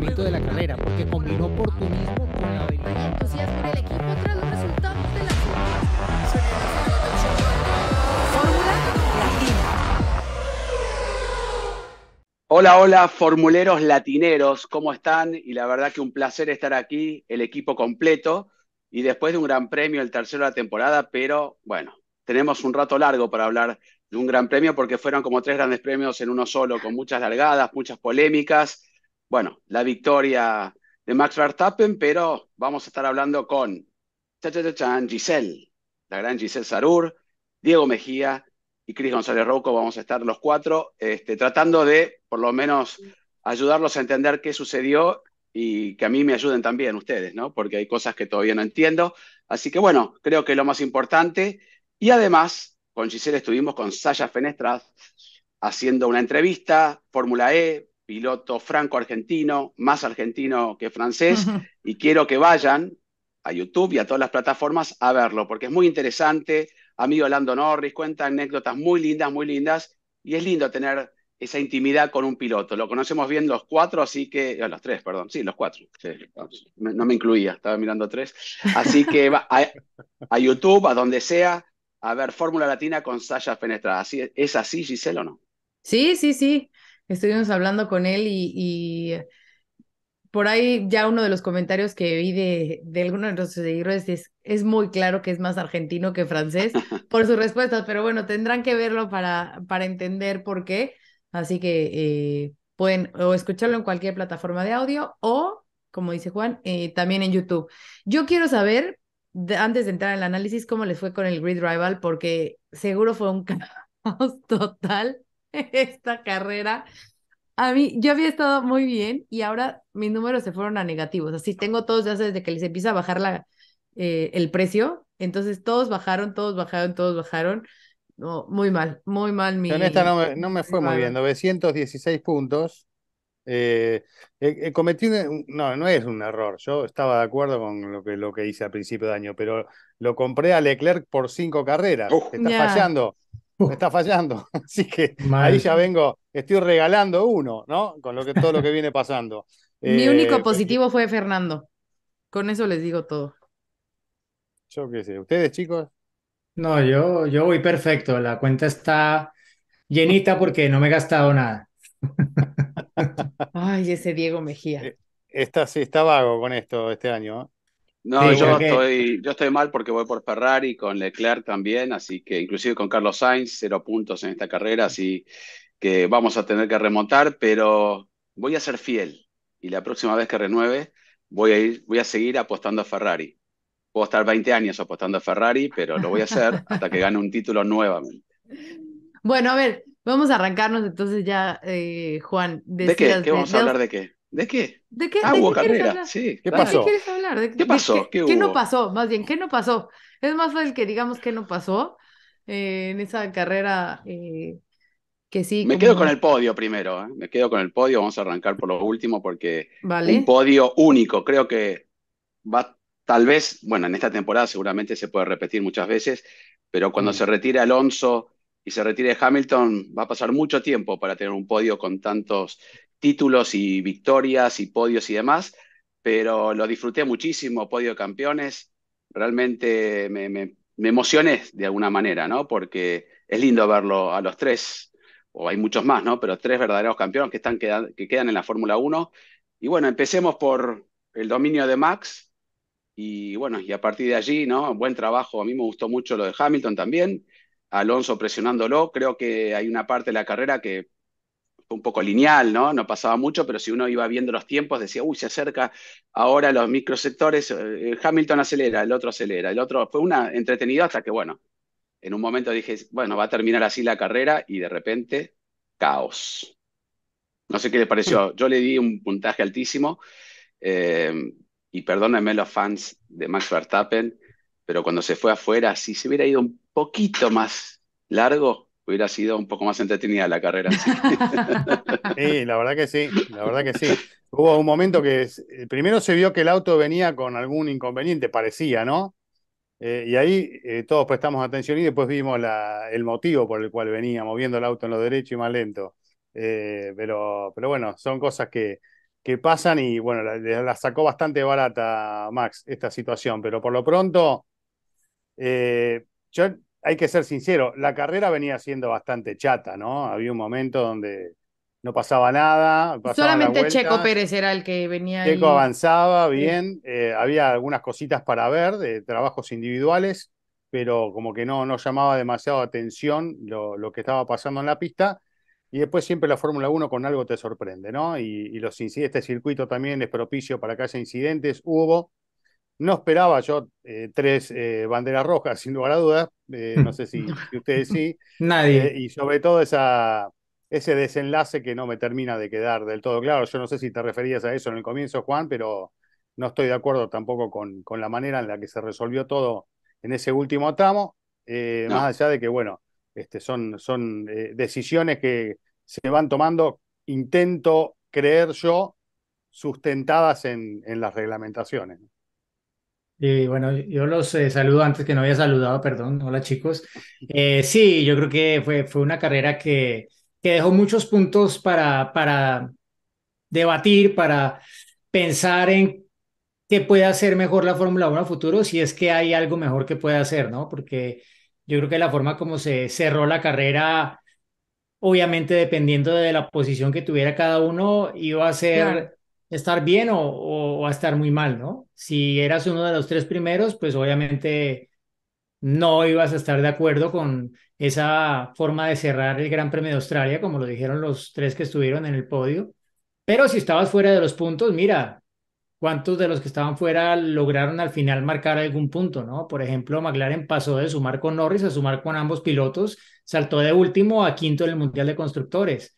funcionamiento de la carrera, porque combinó oportunismo con la velocidad. El entusiasmo del equipo tras los resultados de la Fórmula Latina. Hola, hola, formuleros latineros, ¿cómo están? Y la verdad que un placer estar aquí, el equipo completo, y después de un gran premio, el tercero de la temporada, pero bueno, tenemos un rato largo para hablar de un gran premio, porque fueron como 3 grandes premios en uno solo, con muchas largadas, muchas polémicas. Bueno, la victoria de Max Verstappen, pero vamos a estar hablando con Giselle, la gran Giselle Sarur, Diego Mejía y Cris González-Rouco. Vamos a estar los 4 tratando de, por lo menos, ayudarlos a entender qué sucedió y que a mí me ayuden también ustedes, ¿no? Porque hay cosas que todavía no entiendo. Así que bueno, creo que lo más importante. Y además, con Giselle estuvimos con Sacha Fenestraz haciendo una entrevista, Fórmula E, piloto franco-argentino, más argentino que francés, y quiero que vayan a YouTube y a todas las plataformas a verlo, porque es muy interesante. Amigo Lando Norris, cuenta anécdotas muy lindas, y es lindo tener esa intimidad con un piloto. Lo conocemos bien los 4, así que... los 3, perdón. Sí, los 4. Sí, no me incluía, estaba mirando 3. Así que va a YouTube, a donde sea, a ver, Fórmula Latina con Sacha Fenestraz. ¿Es así, Giselle, o no? Sí, sí, sí. Estuvimos hablando con él y por ahí ya uno de los comentarios que vi de algunos de los seguidores es muy claro que es más argentino que francés por sus respuestas, pero bueno, tendrán que verlo para entender por qué. Así que pueden o escucharlo en cualquier plataforma de audio o, como dice Juan, también en YouTube. Yo quiero saber... antes de entrar en el análisis, ¿cómo les fue con el Grid Rival? Porque seguro fue un caos total esta carrera. A mí, yo había estado muy bien y ahora mis números se fueron a negativos. Así tengo todos ya desde que les empieza a bajar el precio. Entonces todos bajaron. No, muy mal. En esta no me fue muy bien. 916 puntos. Cometí no es un error. Yo estaba de acuerdo con lo que hice a principio de año, pero lo compré a Leclerc por 5 carreras. Está fallando. Así que mal. Ahí ya vengo, estoy regalando uno, ¿no? Con todo lo que viene pasando. Mi único positivo fue Fernando. Con eso les digo todo. Yo qué sé. ¿Ustedes, chicos? No, yo voy perfecto. La cuenta está llenita porque no me he gastado nada. Ay, ese Diego Mejía. Está vago con esto este año, ¿eh? No, sí, yo estoy mal porque voy por Ferrari, con Leclerc también, así que inclusive con Carlos Sainz, 0 puntos en esta carrera, así que vamos a tener que remontar, pero voy a ser fiel y la próxima vez que renueve voy a seguir apostando a Ferrari. Puedo estar 20 años apostando a Ferrari, pero lo voy a hacer hasta que gane un título nuevamente. Bueno, a ver, vamos a arrancarnos entonces ya, Juan. ¿De qué? ¿Qué vamos a hablar de qué? ¿De qué? ¿De qué? Hubo carrera, sí. ¿Qué pasó? ¿De qué quieres hablar? ¿Qué pasó? ¿Qué no pasó? Más bien, ¿qué no pasó? Es más fácil que digamos qué no pasó en esa carrera que sí. Me quedo con el podio primero, ¿eh? Me quedo con el podio. Vamos a arrancar por lo último porque un podio único. Creo que va, tal vez, bueno, en esta temporada seguramente se puede repetir muchas veces, pero cuando se retira Alonso y se retire Hamilton, va a pasar mucho tiempo para tener un podio con tantos títulos y victorias y podios y demás, pero lo disfruté muchísimo, podio de campeones, realmente me emocioné de alguna manera, ¿no? Porque es lindo verlo a los 3, o hay muchos más, ¿no? Pero 3 verdaderos campeones que quedan en la Fórmula 1, y bueno, empecemos por el dominio de Max, y bueno, y a partir de allí, ¿no? Buen trabajo, a mí me gustó mucho lo de Hamilton también, Alonso presionándolo. Creo que hay una parte de la carrera que fue un poco lineal, ¿no? No pasaba mucho, pero si uno iba viendo los tiempos, decía, uy, se acerca ahora los microsectores, Hamilton acelera, el otro, fue una entretenida hasta que, bueno, en un momento dije, bueno, va a terminar así la carrera y de repente, caos. No sé qué le pareció, yo le di un puntaje altísimo, y perdónenme los fans de Max Verstappen, pero cuando se fue afuera, si se hubiera ido un poquito más largo, hubiera sido un poco más entretenida la carrera. Sí, la verdad que sí. Hubo un momento que primero se vio que el auto venía con algún inconveniente, parecía, ¿no? Y ahí todos prestamos atención y después vimos el motivo por el cual venía moviendo el auto en lo derecho y más lento. Pero bueno, son cosas que que pasan y bueno, la sacó bastante barata Max esta situación, pero por lo pronto hay que ser sincero, la carrera venía siendo bastante chata, ¿no? Había un momento donde no pasaba nada. Solamente Checo Pérez era el que venía. Checo ahí avanzaba bien, había algunas cositas para ver, de trabajos individuales, pero como que no llamaba demasiado atención lo que estaba pasando en la pista. Y después siempre la Fórmula 1 con algo te sorprende, ¿no? Y este circuito también es propicio para que haya incidentes. Hubo, no esperaba yo tres banderas rojas, sin lugar a dudas, no sé si ustedes sí. Nadie. Y sobre todo ese desenlace que no me termina de quedar del todo claro. Yo no sé si te referías a eso en el comienzo, Juan, pero no estoy de acuerdo tampoco con la manera en la que se resolvió todo en ese último tramo, no. Más allá de que, bueno, son decisiones que se van tomando, intento creer yo, sustentadas en las reglamentaciones. Y bueno, yo los saludo antes que no había saludado, perdón, hola chicos. Sí, yo creo que fue una carrera que dejó muchos puntos para debatir, para pensar en qué puede hacer mejor la Fórmula 1 a futuro, si es que hay algo mejor que puede hacer, ¿no? Porque yo creo que la forma como se cerró la carrera, obviamente dependiendo de la posición que tuviera cada uno, iba a ser claro, estar bien o a estar muy mal, ¿no? Si eras uno de los tres primeros, pues obviamente no ibas a estar de acuerdo con esa forma de cerrar el Gran Premio de Australia, como lo dijeron los tres que estuvieron en el podio. Pero si estabas fuera de los puntos, mira, ¿cuántos de los que estaban fuera lograron al final marcar algún punto, no? Por ejemplo, McLaren pasó de sumar con Norris a sumar con ambos pilotos, saltó de último a quinto en el Mundial de Constructores.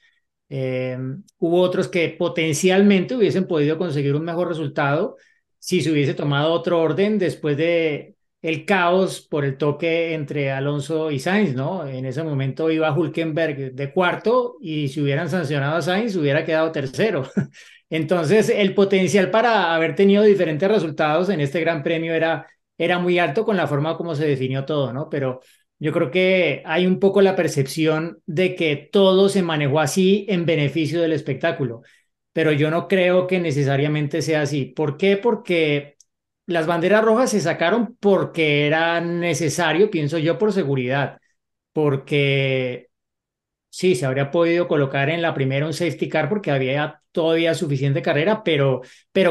Hubo otros que potencialmente hubiesen podido conseguir un mejor resultado si se hubiese tomado otro orden después de el caos por el toque entre Alonso y Sainz, ¿no? En ese momento iba Hülkenberg de cuarto y si hubieran sancionado a Sainz hubiera quedado tercero. Entonces, el potencial para haber tenido diferentes resultados en este Gran Premio era muy alto con la forma como se definió todo, ¿no? Pero yo creo que hay un poco la percepción de que todo se manejó así en beneficio del espectáculo, pero yo no creo que necesariamente sea así. ¿Por qué? Porque las banderas rojas se sacaron porque era necesario, pienso yo, por seguridad, porque sí, se habría podido colocar en la primera un safety car porque había todavía suficiente carrera, pero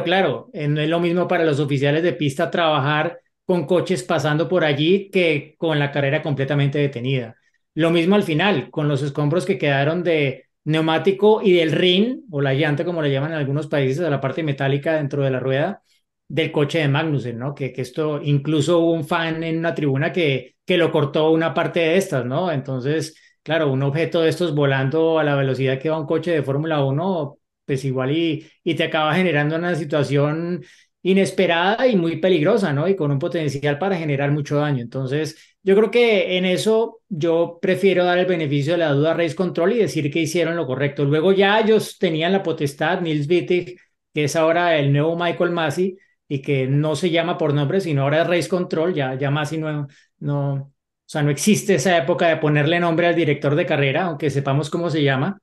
claro, no es lo mismo para los oficiales de pista trabajar con coches pasando por allí que con la carrera completamente detenida. Lo mismo al final, con los escombros que quedaron de neumático y del rin, o la llanta como le llaman en algunos países, de la parte metálica dentro de la rueda, del coche de Magnussen, ¿no? Que esto, incluso hubo un fan en una tribuna que lo cortó una parte de estas, ¿no? Entonces, claro, un objeto de estos volando a la velocidad que va un coche de Fórmula 1, pues igual y te acaba generando una situación inesperada y muy peligrosa, ¿no? Y con un potencial para generar mucho daño. Entonces, yo creo que en eso yo prefiero dar el beneficio de la duda a Race Control y decir que hicieron lo correcto. Luego ya ellos tenían la potestad, Nils Wittig, que es ahora el nuevo Michael Masi, y que no se llama por nombre, sino ahora es Race Control, ya Masi no o sea, no existe esa época de ponerle nombre al director de carrera, aunque sepamos cómo se llama,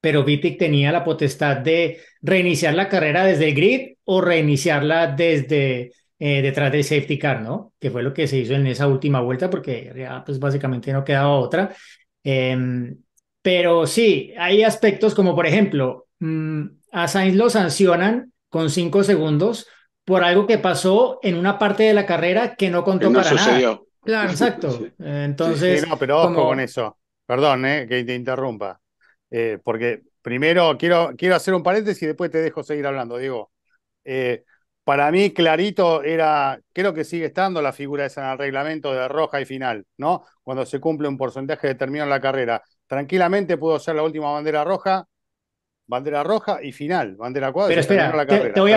pero Wittig tenía la potestad de reiniciar la carrera desde el grid o reiniciarla desde detrás del safety car, ¿no? Que fue lo que se hizo en esa última vuelta porque ya pues básicamente no quedaba otra. Pero sí, hay aspectos como por ejemplo, a Sainz lo sancionan con 5 segundos por algo que pasó en una parte de la carrera que no contó para nada. Claro, exacto. Entonces. Sí, no, pero ojo con eso. Perdón, que te interrumpa. Porque primero quiero hacer un paréntesis y después te dejo seguir hablando, Diego. Para mí, clarito era, creo que sigue estando la figura esa en el reglamento de roja y final, ¿no? Cuando se cumple un porcentaje determinado en la carrera. Tranquilamente pudo ser la última bandera roja y final, bandera cuadra. Pero espera, la carrera, te voy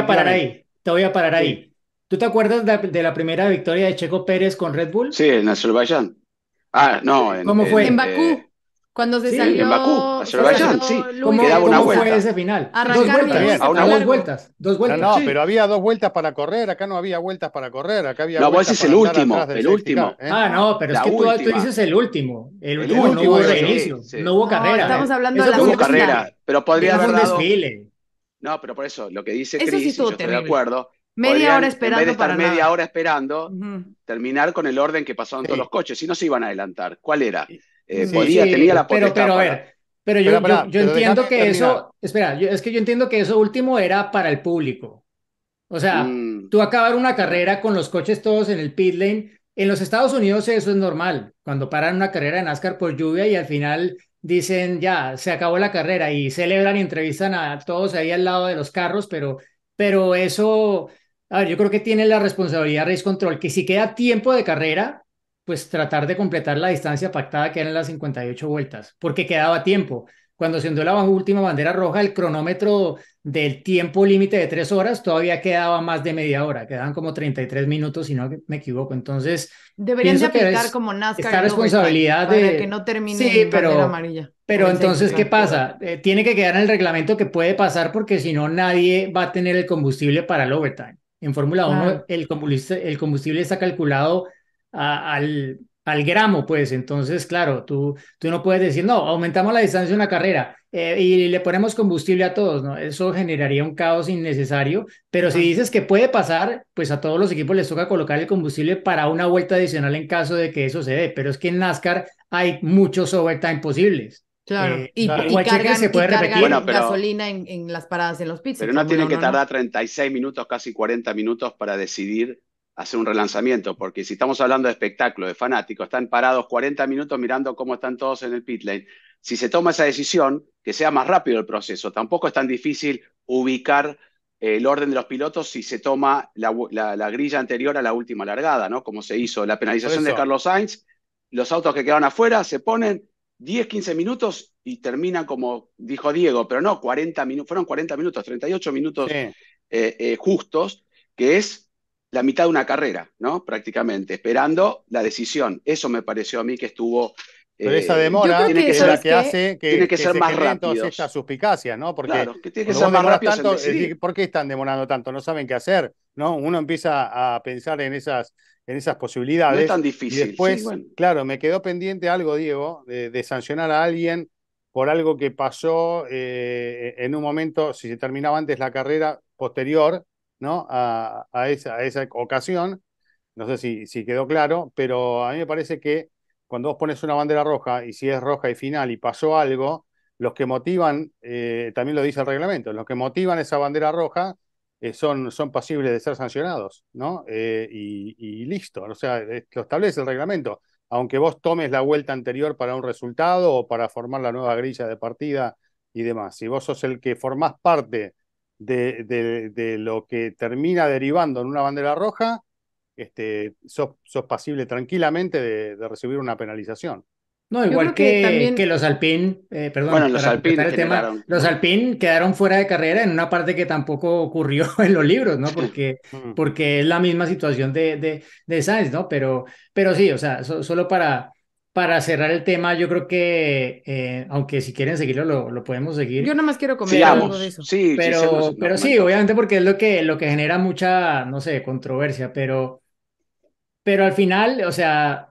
a parar ahí. Sí. ¿Tú te acuerdas de la primera victoria de Checo Pérez con Red Bull? Sí, en Azerbaiyán. Ah, no. ¿Cómo fue? En Bakú. Cuando se salió. En Bakú, Azerbaiyán, sí. ¿Cómo fue ese final? Dos vueltas. No, sí. Pero había 2 vueltas para correr. Acá no había vueltas para correr. Acá había. No, vos es el último. El último. Ah, no, pero es que tú dices el último. El último no hubo reinicio. No hubo carrera. Estamos hablando de la carrera. Pero podría haber dado. No, pero por eso, lo que dice Cris, sí, yo estoy de acuerdo. Media hora esperando. En vez de estar media hora esperando, terminar con el orden que pasaban todos los coches, si no se iban a adelantar. ¿Cuál era? Tenía la potestad. Yo entiendo que eso último era para el público. O sea, tú acabar una carrera con los coches todos en el pit lane. En los Estados Unidos eso es normal. Cuando paran una carrera de NASCAR por lluvia y al final dicen ya, se acabó la carrera y celebran y entrevistan a todos ahí al lado de los carros, pero eso... A ver, yo creo que tiene la responsabilidad Race Control, que si queda tiempo de carrera, pues tratar de completar la distancia pactada que eran las 58 vueltas, porque quedaba tiempo. Cuando se hundió la última bandera roja, el cronómetro del tiempo límite de 3 horas todavía quedaba más de media hora, quedaban como 33 minutos, si no me equivoco. Entonces, deberían de aplicar como NASCAR esta responsabilidad de para que no termine en bandera amarilla. Pero entonces, ¿qué pasa? Tiene que quedar en el reglamento que puede pasar, porque si no, nadie va a tener el combustible para el overtime. En Fórmula 1 el combustible está calculado al gramo, pues. Entonces, claro, tú no puedes decir, no, aumentamos la distancia de una carrera y le ponemos combustible a todos, ¿no? Eso generaría un caos innecesario, pero si dices que puede pasar, pues a todos los equipos les toca colocar el combustible para una vuelta adicional en caso de que eso se dé, pero es que en NASCAR hay muchos overtime posibles. Claro, y cargan gasolina en las paradas en los pits. Pero no tienen que tardar 36 minutos, casi 40 minutos para decidir hacer un relanzamiento, porque si estamos hablando de espectáculo, de fanáticos, están parados 40 minutos mirando cómo están todos en el pit lane. Si se toma esa decisión, que sea más rápido el proceso. Tampoco es tan difícil ubicar el orden de los pilotos si se toma la grilla anterior a la última largada, ¿no? Como se hizo la penalización de Carlos Sainz, los autos que quedaron afuera se ponen 10, 15 minutos y terminan como dijo Diego, pero no, 40 minutos, fueron 40 minutos, 38 minutos justos, que es la mitad de una carrera, ¿no? Prácticamente, esperando la decisión. Eso me pareció a mí que estuvo... Pero esa demora tiene que ser la que hace que ser más rápido esta suspicacia, ¿no? Porque claro, que tiene que ser más rápido tanto, ¿por qué están demorando tanto? No saben qué hacer, ¿no? Uno empieza a pensar en esas posibilidades. No es tan difícil. Y después, claro, me quedó pendiente algo, Diego, de sancionar a alguien por algo que pasó en un momento, si se terminaba antes la carrera posterior, ¿no? A esa ocasión. No sé si quedó claro, pero a mí me parece que cuando vos pones una bandera roja, y si es roja y final, y pasó algo, los que motivan, también lo dice el reglamento, los que motivan esa bandera roja son pasibles de ser sancionados, ¿no? Y listo, o sea, lo establece el reglamento. Aunque vos tomes la vuelta anterior para un resultado o para formar la nueva grilla de partida y demás, si vos sos el que formás parte de lo que termina derivando en una bandera roja, sos pasible tranquilamente de recibir una penalización. No, igual que también... que los Alpine, los Alpine quedaron fuera de carrera en una parte que tampoco ocurrió en los libros, ¿no? Porque es la misma situación de Sainz, ¿no? Pero sí, o sea, solo para cerrar el tema, yo creo que, aunque si quieren seguirlo, lo podemos seguir. Yo nada más quiero comentar algo de eso. Sí, pero sí, obviamente, porque es lo que genera mucha, no sé, controversia, pero al final, o sea,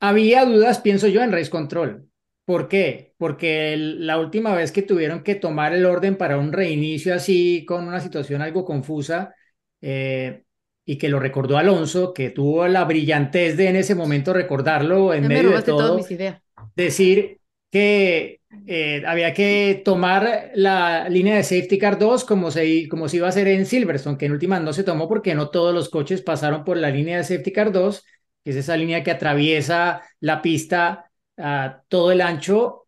había dudas, pienso yo, en Race Control. ¿Por qué? Porque la última vez que tuvieron que tomar el orden para un reinicio así, con una situación algo confusa, y que lo recordó Alonso, que tuvo la brillantez de en ese momento recordarlo en medio de todo, decir que había que tomar la línea de Safety Car 2 como se iba a hacer en Silverstone, que en última no se tomó porque no todos los coches pasaron por la línea de Safety Car 2, que es esa línea que atraviesa la pista a todo el ancho,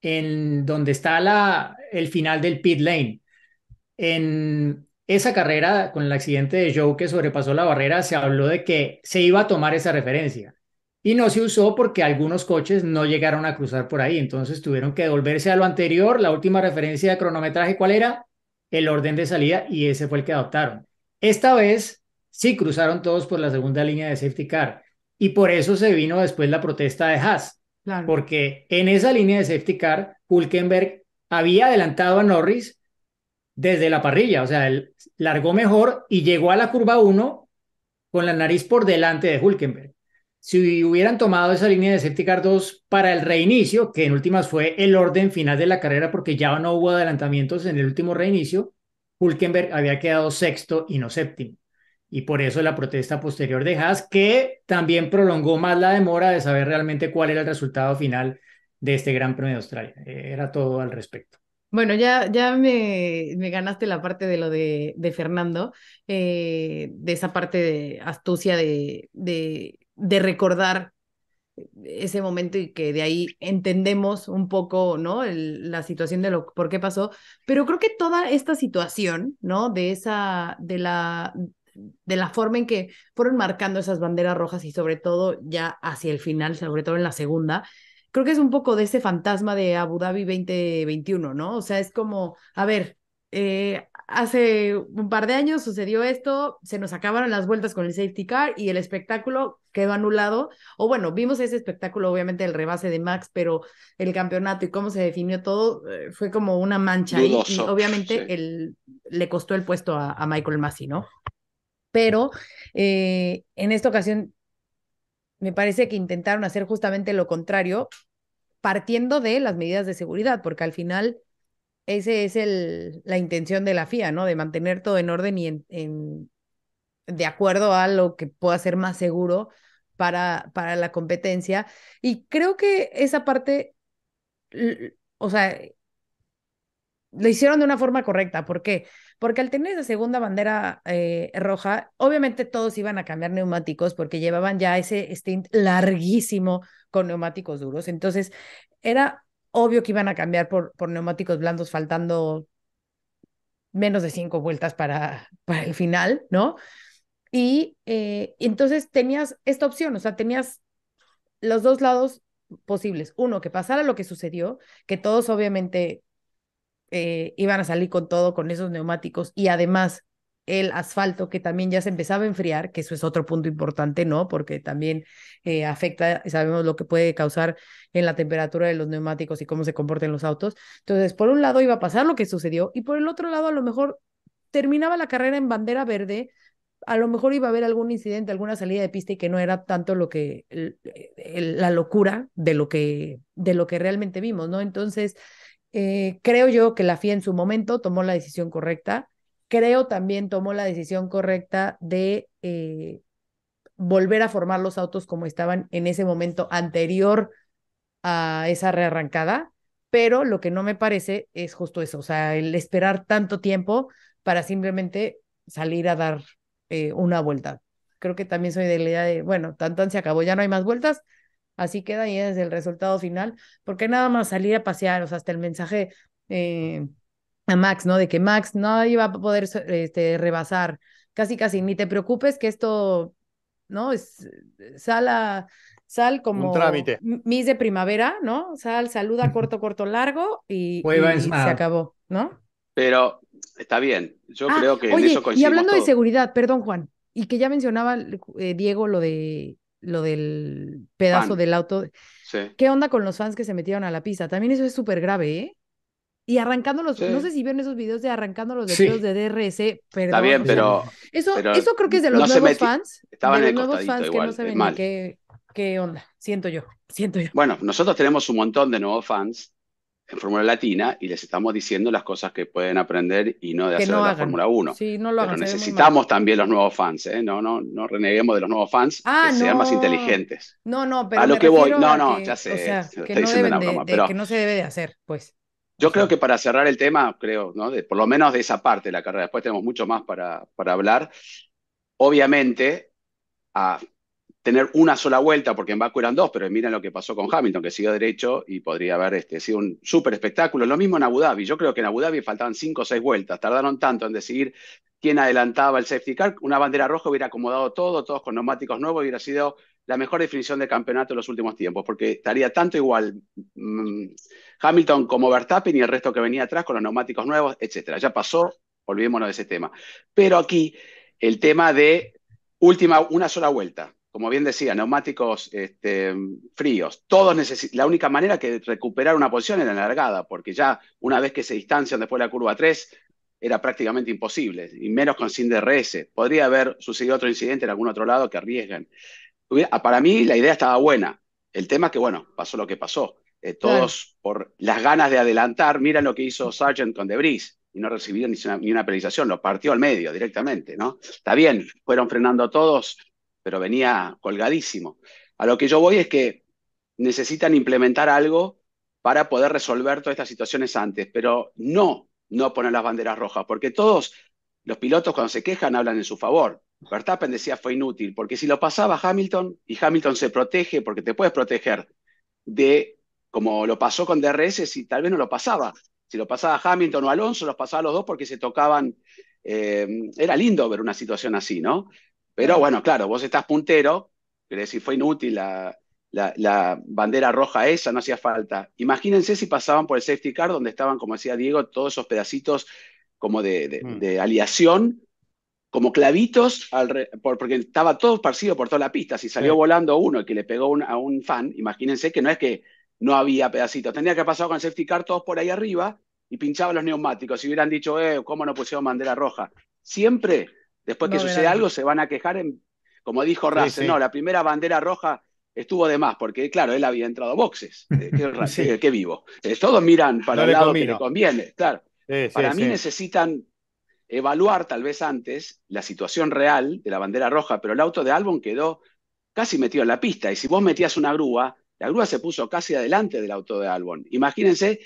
en donde está el final del pit lane. En esa carrera, con el accidente de Joe que sobrepasó la barrera, se habló de que se iba a tomar esa referencia y no se usó porque algunos coches no llegaron a cruzar por ahí, entonces tuvieron que devolverse a lo anterior. La última referencia de cronometraje, ¿cuál era? El orden de salida, y ese fue el que adoptaron. Esta vez sí cruzaron todos por la segunda línea de Safety Car, y por eso se vino después la protesta de Haas, claro, porque en esa línea de Safety Car Hülkenberg había adelantado a Norris desde la parrilla, o sea, él largó mejor y llegó a la curva 1 con la nariz por delante de Hülkenberg. si hubieran tomado esa línea de Safety Car 2 para el reinicio, que en últimas fue el orden final de la carrera porque ya no hubo adelantamientos en el último reinicio, Hülkenberg había quedado sexto y no séptimo. Y por eso la protesta posterior de Haas, que también prolongó más la demora de saber realmente cuál era el resultado final de este Gran Premio de Australia. Era todo al respecto. Bueno, ya me ganaste la parte de lo de Fernando, de esa parte de astucia de recordar ese momento y que de ahí entendemos un poco, ¿no?, la situación de por qué pasó. Pero creo que toda esta situación, ¿no?, de la forma en que fueron marcando esas banderas rojas y sobre todo ya hacia el final, sobre todo en la segunda, creo que es un poco de ese fantasma de Abu Dhabi 2021, ¿no? O sea, es como, a ver, hace un par de años sucedió esto, se nos acabaron las vueltas con el safety car y el espectáculo quedó anulado, o bueno, vimos ese espectáculo, obviamente el rebase de Max, pero el campeonato y cómo se definió todo fue como una mancha y obviamente sí, le costó el puesto a Michael Masi, ¿no? Pero en esta ocasión me parece que intentaron hacer justamente lo contrario, partiendo de las medidas de seguridad, porque al final esa es la intención de la FIA, ¿no? De mantener todo en orden y de acuerdo a lo que pueda ser más seguro para la competencia. Y creo que esa parte, o sea, lo hicieron de una forma correcta. ¿Por qué? Porque al tener esa segunda bandera roja, obviamente todos iban a cambiar neumáticos porque llevaban ya ese stint larguísimo con neumáticos duros. Entonces, era obvio que iban a cambiar por neumáticos blandos faltando menos de 5 vueltas para el final, ¿no? Y entonces tenías esta opción, o sea, tenías los dos lados posibles. Uno, que pasara lo que sucedió, que todos obviamente iban a salir con todo, con esos neumáticos y además el asfalto que también ya se empezaba a enfriar, que eso es otro punto importante, ¿no? Porque también afecta, sabemos lo que puede causar en la temperatura de los neumáticos y cómo se comportan los autos. Entonces, por un lado iba a pasar lo que sucedió y por el otro lado a lo mejor terminaba la carrera en bandera verde, a lo mejor iba a haber algún incidente, alguna salida de pista y que no era tanto lo que la locura de lo que realmente vimos, ¿no? Entonces, creo yo que la FIA en su momento tomó la decisión correcta. Creo también tomó la decisión correcta de volver a formar los autos como estaban en ese momento anterior a esa rearrancada, pero lo que no me parece es justo eso, o sea, el esperar tanto tiempo para simplemente salir a dar una vuelta. Creo que también soy de la idea de, bueno, tanto se acabó, ya no hay más vueltas, así queda y es el resultado final, porque nada más salir a pasear, o sea, hasta el mensaje a Max, ¿no? De que Max no iba a poder rebasar, casi, ni te preocupes que esto, ¿no? Es sal como un trámite. Miss de primavera, ¿no? Sal, saluda, corto, largo y se acabó, ¿no? Pero está bien, yo creo que en eso coincidimos. Y hablando de seguridad, perdón, Juan, y que ya mencionaba Diego lo del pedazo del auto. Sí. ¿Qué onda con los fans que se metieron a la pista? También eso es súper grave, ¿eh? Y arrancándolos, sí. No sé si vieron esos videos de arrancándolos de videos de DRS, perdón. Está bien, pero... Eso creo que es de los nuevos fans. Estaban en el costadito igual, que no saben ni qué onda, siento yo. Bueno, nosotros tenemos un montón de nuevos fans en Fórmula Latina y les estamos diciendo las cosas que pueden aprender y no de hacer no de la Fórmula 1. Sí, no lo hagan. Pero necesitamos también los nuevos fans, ¿eh? No reneguemos de los nuevos fans, que sean más inteligentes. No, pero a lo que voy, ya sé, o sea, que no deben una broma, pero que no se debe de hacer, pues. Yo creo que para cerrar el tema, creo, ¿no? Por lo menos de esa parte de la carrera, después tenemos mucho más para hablar. Obviamente, a tener una sola vuelta, porque en Baku eran 2, pero miren lo que pasó con Hamilton, que siguió derecho y podría haber sido un súper espectáculo. Lo mismo en Abu Dhabi. Yo creo que en Abu Dhabi faltaban 5 o 6 vueltas. Tardaron tanto en decidir quién adelantaba el safety car. Una bandera roja hubiera acomodado todo, todos con neumáticos nuevos, hubiera sido la mejor definición de campeonato en los últimos tiempos, porque estaría tanto igual Hamilton como Verstappen y el resto que venía atrás con los neumáticos nuevos, etc. Ya pasó, olvidémonos de ese tema. Pero aquí, el tema de una sola vuelta. Como bien decía, neumáticos fríos. La única manera que recuperar una posición era en la largada, porque ya una vez que se distancian después de la curva 3, era prácticamente imposible, y menos con sin DRS. Podría haber sucedido otro incidente en algún otro lado que arriesgan. Para mí la idea estaba buena. El tema es que, bueno, pasó lo que pasó. Todos por las ganas de adelantar, miran lo que hizo Sargent con Debris y no recibieron ni una penalización, lo partió al medio directamente, ¿no? Está bien, fueron frenando todos, pero venía colgadísimo. A lo que yo voy es que necesitan implementar algo para poder resolver todas estas situaciones antes, pero no poner las banderas rojas, porque todos los pilotos cuando se quejan hablan en su favor. Verstappen decía fue inútil, porque si lo pasaba Hamilton, y Hamilton se protege, porque te puedes proteger de, como lo pasó con DRS, si tal vez no lo pasaba. Si lo pasaba Hamilton o Alonso, los pasaba a los dos porque se tocaban. Era lindo ver una situación así, ¿no? Pero bueno, claro, vos estás puntero, quiere decir, fue inútil la bandera roja esa, no hacía falta. Imagínense si pasaban por el safety car, donde estaban, como decía Diego, todos esos pedacitos como de aleación, como clavitos, porque estaba todo esparcido por toda la pista. Si salió volando uno y que le pegó a un fan, imagínense que no es que no había pedacitos. Tendría que haber pasado con el safety car todos por ahí arriba y pinchaban los neumáticos. Si hubieran dicho, ¿cómo no pusieron bandera roja? Siempre, después que sucede algo, se van a quejar, como dijo Russell, no, la primera bandera roja estuvo de más, porque claro, él había entrado a boxes. Qué vivo. Todos miran para el lado que le conviene. Claro. Para mí necesitan evaluar tal vez antes la situación real de la bandera roja, pero el auto de Albon quedó casi metido en la pista, y si vos metías una grúa, la grúa se puso casi adelante del auto de Albon. Imagínense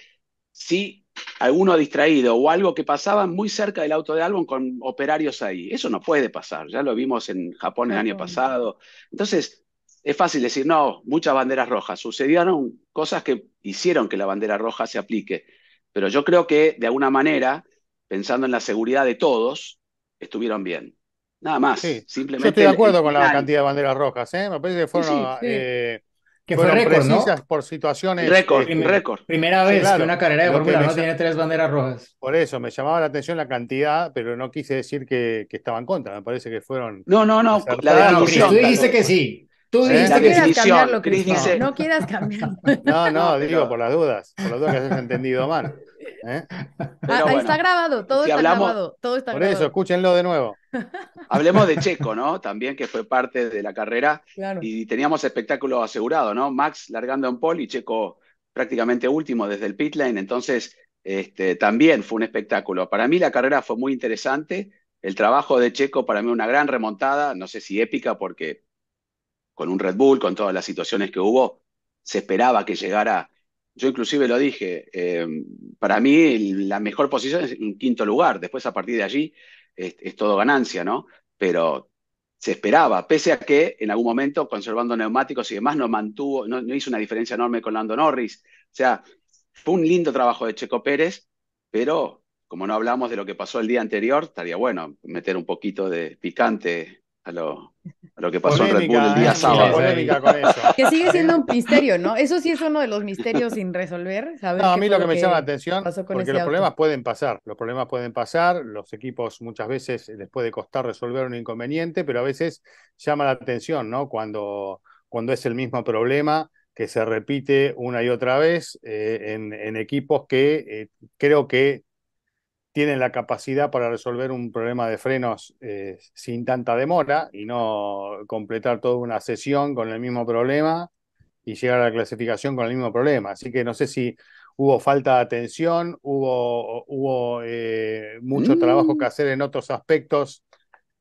si alguno distraído o algo que pasaba muy cerca del auto de Albon con operarios ahí. Eso no puede pasar, ya lo vimos en Japón el año pasado. Entonces, es fácil decir, no, muchas banderas rojas. Sucedieron cosas que hicieron que la bandera roja se aplique, pero yo creo que de alguna manera, pensando en la seguridad de todos, estuvieron bien. Nada más. Sí. Simplemente yo estoy de acuerdo con la cantidad de banderas rojas, ¿eh? Me parece que fueron... que fueron récord, ¿no? Por situaciones... Primera vez que una carrera de Fórmula no tiene 3 banderas rojas. Por eso, me llamaba la atención la cantidad, pero no quise decir que estaba en contra. Me parece que fueron... No, la definición. Tú dijiste que sí. Tú dijiste que sí. No quieras cambiarlo. No, digo, por las dudas que hayas entendido mal. Ahí está grabado, todo está grabado. Por eso, escúchenlo de nuevo. Hablemos de Checo, ¿no? También, que fue parte de la carrera, y teníamos espectáculo asegurado, ¿no? Max largando en pole y Checo prácticamente último desde el pit lane, entonces también fue un espectáculo. Para mí la carrera fue muy interesante, el trabajo de Checo para mí una gran remontada, no sé si épica, porque con un Red Bull, con todas las situaciones que hubo, se esperaba que llegara. Yo inclusive lo dije, para mí la mejor posición es un 5.º lugar, después a partir de allí es todo ganancia, ¿no? Pero se esperaba, pese a que en algún momento, conservando neumáticos y demás, no hizo una diferencia enorme con Lando Norris. O sea, fue un lindo trabajo de Checo Pérez, pero como no hablamos de lo que pasó el día anterior, estaría bueno meter un poquito de picante a lo que pasó en Red Bull el día sábado. Con eso. Que sigue siendo un misterio, ¿no? Eso sí es uno de los misterios sin resolver. Saber a mí lo que me llama la atención, porque los problemas pueden pasar, los equipos muchas veces les puede costar resolver un inconveniente, pero a veces llama la atención, ¿no? Cuando es el mismo problema que se repite una y otra vez en equipos que creo que tienen la capacidad para resolver un problema de frenos sin tanta demora y no completar toda una sesión con el mismo problema y llegar a la clasificación con el mismo problema. Así que no sé si hubo falta de atención, hubo mucho trabajo que hacer en otros aspectos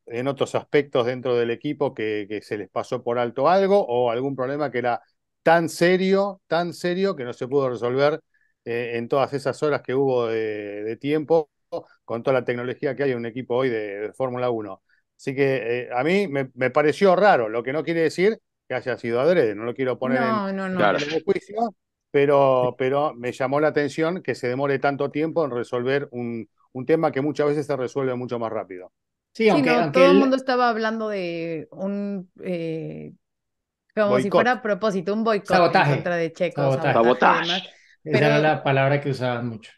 dentro del equipo que se les pasó por alto algo, o algún problema que era tan serio que no se pudo resolver en todas esas horas que hubo de tiempo, con toda la tecnología que hay en un equipo hoy de Fórmula 1. Así que a mí me pareció raro, lo que no quiere decir que haya sido adrede, no lo quiero poner en juicio, pero me llamó la atención que se demore tanto tiempo en resolver un tema que muchas veces se resuelve mucho más rápido. Sí, aunque todo el mundo estaba hablando de un... como boicot. Si fuera a propósito, un boicot contra de Checo. Sabotaje. Pero, esa era la palabra que usaban mucho.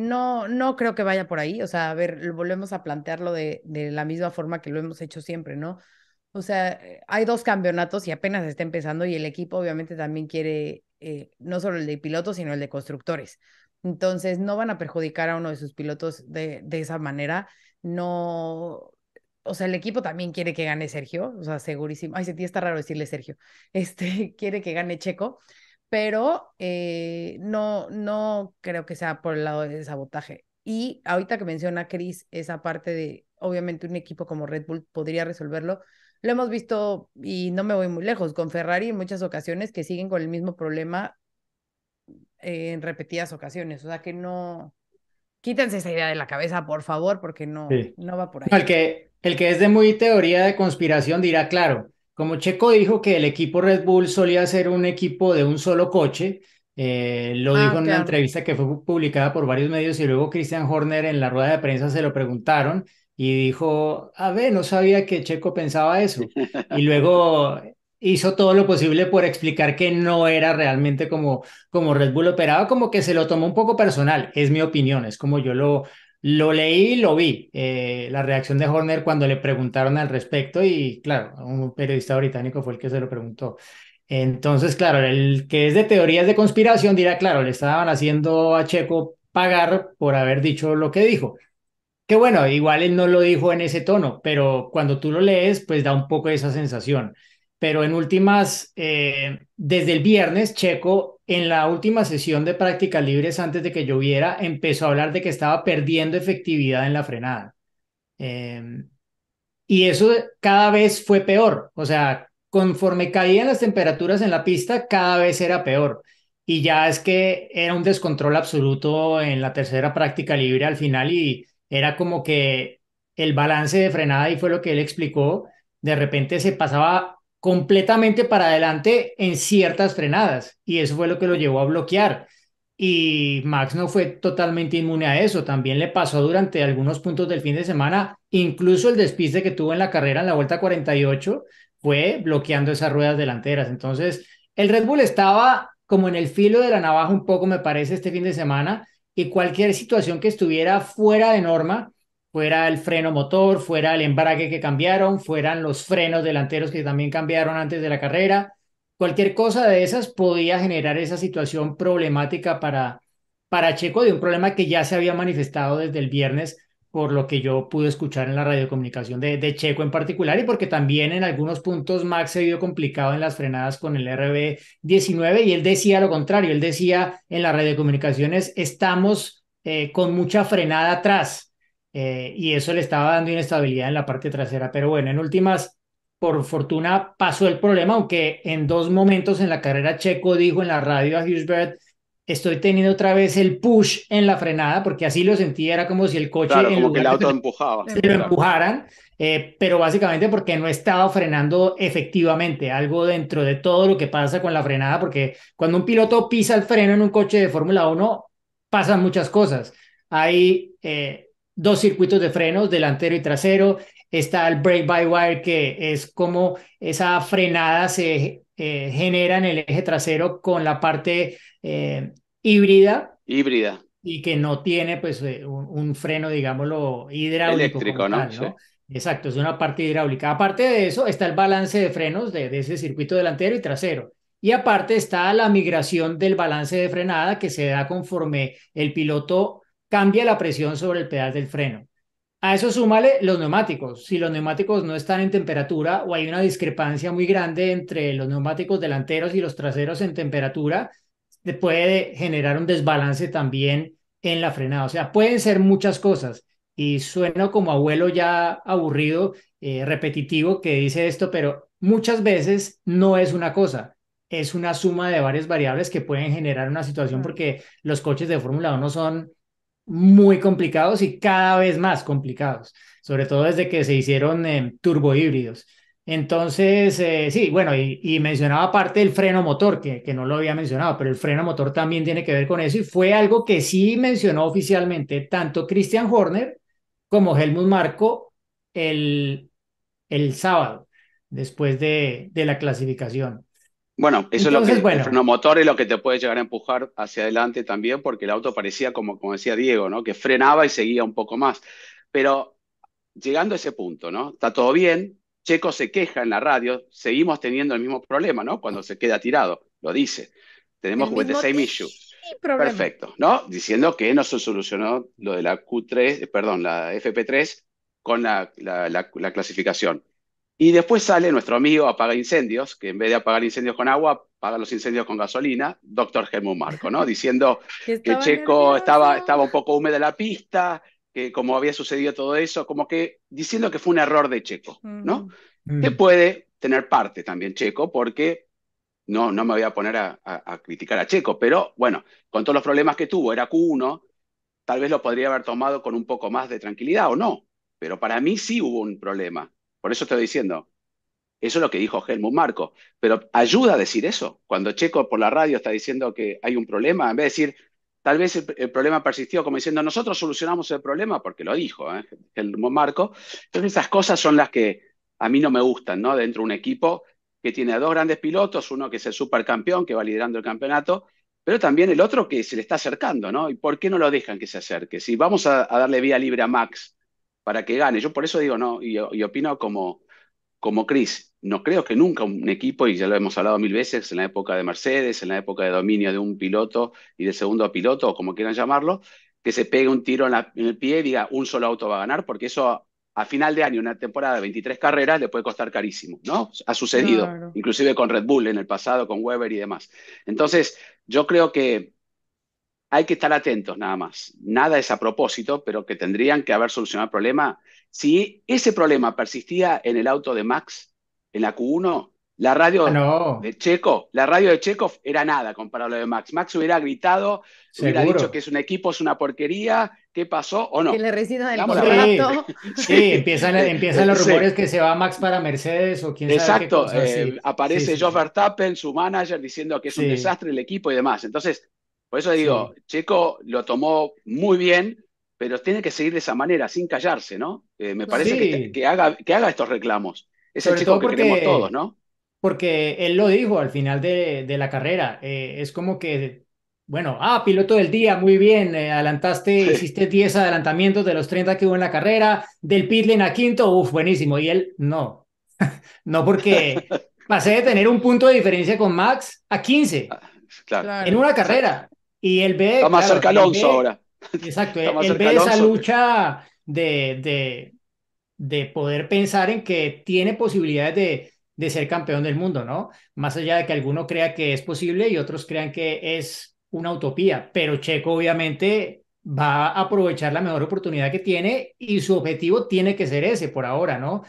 No creo que vaya por ahí. O sea, a ver, volvemos a plantearlo de la misma forma que lo hemos hecho siempre, ¿no? O sea, hay 2 campeonatos y apenas está empezando, y el equipo obviamente también quiere no solo el de pilotos, sino el de constructores. Entonces, no van a perjudicar a uno de sus pilotos de esa manera. No, o sea, el equipo también quiere que gane Sergio, o sea, segurísimo. Ay, sentí, está raro decirle Sergio. Quiere que gane Checo, pero no creo que sea por el lado del sabotaje. Y ahorita que menciona Cris esa parte de, obviamente, un equipo como Red Bull podría resolverlo. Lo hemos visto, y no me voy muy lejos, con Ferrari en muchas ocasiones que siguen con el mismo problema en repetidas ocasiones. O sea, que no... Quítense esa idea de la cabeza, por favor, porque no va por ahí. El que es de muy teoría de conspiración dirá, claro, como Checo dijo que el equipo Red Bull solía ser un equipo de un solo coche, lo dijo en una entrevista que fue publicada por varios medios, y luego Christian Horner en la rueda de prensa se lo preguntaron y dijo, a ver, no sabía que Checo pensaba eso. Y luego hizo todo lo posible por explicar que no era realmente como Red Bull operaba, como que se lo tomó un poco personal. Es mi opinión, es como yo lo leí y lo vi, la reacción de Horner cuando le preguntaron al respecto, y claro, un periodista británico fue el que se lo preguntó. Entonces, claro, el que es de teorías de conspiración dirá, claro, le estaban haciendo a Checo pagar por haber dicho lo que dijo. Que bueno, igual él no lo dijo en ese tono, pero cuando tú lo lees, pues da un poco esa sensación. Pero en últimas, desde el viernes, Checo, en la última sesión de prácticas libres antes de que lloviera, empezó a hablar de que estaba perdiendo efectividad en la frenada. Y eso cada vez fue peor. O sea, conforme caían las temperaturas en la pista, cada vez era peor. Y ya es que era un descontrol absoluto en la tercera práctica libre al final, y era como que el balance de frenada, y fue lo que él explicó, de repente se pasaba completamente para adelante en ciertas frenadas, y eso fue lo que lo llevó a bloquear. Y Max no fue totalmente inmune a eso, también le pasó durante algunos puntos del fin de semana. Incluso el despiste que tuvo en la carrera en la vuelta 48 fue bloqueando esas ruedas delanteras. Entonces el Red Bull estaba como en el filo de la navaja un poco, me parece, este fin de semana, y cualquier situación que estuviera fuera de norma, fuera el freno motor, fuera el embrague que cambiaron, fueran los frenos delanteros que también cambiaron antes de la carrera, cualquier cosa de esas podía generar esa situación problemática para Checo, de un problema que ya se había manifestado desde el viernes, por lo que yo pude escuchar en la radiocomunicación de Checo en particular, y porque también en algunos puntos Max se vio complicado en las frenadas con el RB19, y él decía lo contrario. Él decía en las radiocomunicaciones, estamos con mucha frenada atrás. Y eso le estaba dando inestabilidad en la parte trasera. Pero bueno, en últimas, por fortuna pasó el problema, aunque en dos momentos en la carrera Checo dijo en la radio a Hülsberg, estoy teniendo otra vez el push en la frenada, porque así lo sentía, era como si el coche, claro, en como lugar que el auto empujaba, se lo empujaran, pero básicamente porque no estaba frenando efectivamente, algo dentro de todo lo que pasa con la frenada, porque cuando un piloto pisa el freno en un coche de Fórmula 1 pasan muchas cosas. Hay dos circuitos de frenos, delantero y trasero, está el brake by wire, que es como esa frenada se genera en el eje trasero con la parte híbrida, y que no tiene pues un freno, digámoslo, hidráulico. Eléctrico, ¿no? Tal, ¿no? Sí. Exacto, es una parte hidráulica. Aparte de eso está el balance de frenos de ese circuito delantero y trasero. Y aparte está la migración del balance de frenada, que se da conforme el piloto cambia la presión sobre el pedal del freno. A eso súmale los neumáticos. Si los neumáticos no están en temperatura, o hay una discrepancia muy grande entre los neumáticos delanteros y los traseros en temperatura, puede generar un desbalance también en la frenada. O sea, pueden ser muchas cosas. Y sueno como abuelo ya aburrido, repetitivo, que dice esto, pero muchas veces no es una cosa. Es una suma de varias variables que pueden generar una situación, porque los coches de Fórmula 1 son muy complicados, y cada vez más complicados, sobre todo desde que se hicieron turbohíbridos. Entonces, sí, bueno, y mencionaba aparte el freno motor, que no lo había mencionado, pero el freno motor también tiene que ver con eso, y fue algo que sí mencionó oficialmente tanto Christian Horner como Helmut Marko el sábado, después de la clasificación. Bueno, eso entonces, es lo que el freno motor es lo que te puede llegar a empujar hacia adelante también, porque el auto parecía, como decía Diego, ¿no? Que frenaba y seguía un poco más. Pero llegando a ese punto, ¿no? Está todo bien, Checo se queja en la radio, seguimos teniendo el mismo problema, ¿no? Cuando se queda tirado, lo dice. Tenemos with the same issue. Perfecto, ¿no? Diciendo que no se solucionó lo de la Q3, perdón, la FP3, con la clasificación. Y después sale nuestro amigo apaga incendios, que en vez de apagar incendios con agua, apaga los incendios con gasolina, doctor Helmut Marko, ¿no? Diciendo que Checo estaba un poco húmeda la pista, que como había sucedido todo eso, como que diciendo que fue un error de Checo, ¿no? Que puede tener parte también Checo, porque no me voy a poner a criticar a Checo, pero bueno, con todos los problemas que tuvo, era Q1, tal vez lo podría haber tomado con un poco más de tranquilidad o no, pero para mí sí hubo un problema. Por eso estoy diciendo, eso es lo que dijo Helmut Marko, pero ayuda a decir eso. Cuando Checo por la radio está diciendo que hay un problema, en vez de decir, tal vez el problema persistió, como diciendo, nosotros solucionamos el problema, porque lo dijo Helmut Marko. Entonces esas cosas son las que a mí no me gustan, ¿no? Dentro de un equipo que tiene a dos grandes pilotos, uno que es el supercampeón, que va liderando el campeonato, pero también el otro que se le está acercando, ¿no? ¿Y por qué no lo dejan que se acerque? Si vamos a darle vía libre a Max para que gane. Yo por eso digo, no, y opino como Cris, no creo que nunca un equipo, y ya lo hemos hablado mil veces, en la época de Mercedes, en la época de dominio de un piloto y del segundo piloto, o como quieran llamarlo, que se pegue un tiro en el pie y diga, un solo auto va a ganar, porque eso a final de año, una temporada de 23 carreras, le puede costar carísimo, ¿no? Ha sucedido, claro. Inclusive con Red Bull en el pasado, con Weber y demás. Entonces, yo creo que hay que estar atentos nada más. Nada es a propósito, pero que tendrían que haber solucionado el problema. Si ese problema persistía en el auto de Max, en la Q1, la radio de Checo era nada comparado a lo de Max. Max hubiera gritado, ¿seguro? Hubiera dicho que es un equipo, es una porquería, ¿qué pasó? ¿O no? Que le rescindan el contrato. Sí, empiezan los rumores que se va Max para Mercedes o quién sabe qué cosa. Exacto, aparece George Verstappen, su manager, diciendo que es un desastre el equipo y demás. Entonces, por eso digo, Checo lo tomó muy bien, pero tiene que seguir de esa manera, sin callarse, ¿no? Me parece que haga estos reclamos. Es el Checo que queremos todos, ¿no? Porque él lo dijo al final de la carrera. Es como que, bueno, piloto del día, muy bien, hiciste 10 adelantamientos de los 30 que hubo en la carrera, del pitlane a quinto, buenísimo. Y él, no. No, porque pasé de tener un punto de diferencia con Max a 15. Claro. En una carrera. Y él ve... Está más cerca Alonso ahora. Exacto, él ve esa lucha de poder pensar en que tiene posibilidades de ser campeón del mundo, ¿no? Más allá de que alguno crea que es posible y otros crean que es una utopía, pero Checo obviamente va a aprovechar la mejor oportunidad que tiene y su objetivo tiene que ser ese por ahora, ¿no?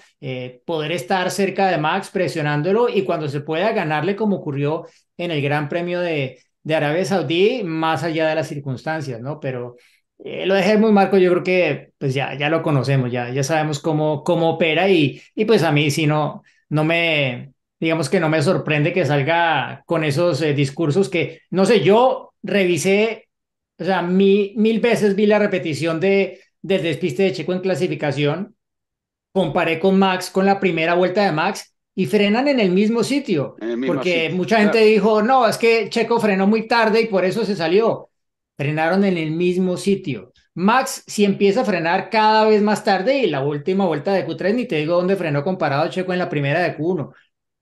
Poder estar cerca de Max presionándolo y cuando se pueda ganarle como ocurrió en el Gran Premio de Arabia Saudí, más allá de las circunstancias, ¿no? Pero lo de Helmut Marko yo creo que pues ya lo conocemos, ya sabemos cómo opera y pues a mí si no me... Digamos que no me sorprende que salga con esos discursos que, no sé, yo revisé... O sea, mil veces vi la repetición del despiste de Checo en clasificación, comparé con Max, con la primera vuelta de Max, y frenan en el mismo sitio, mucha gente dijo, no, es que Checo frenó muy tarde y por eso se salió. Frenaron en el mismo sitio. Max sí empieza a frenar cada vez más tarde y la última vuelta de Q3, ni te digo dónde frenó comparado a Checo en la primera de Q1.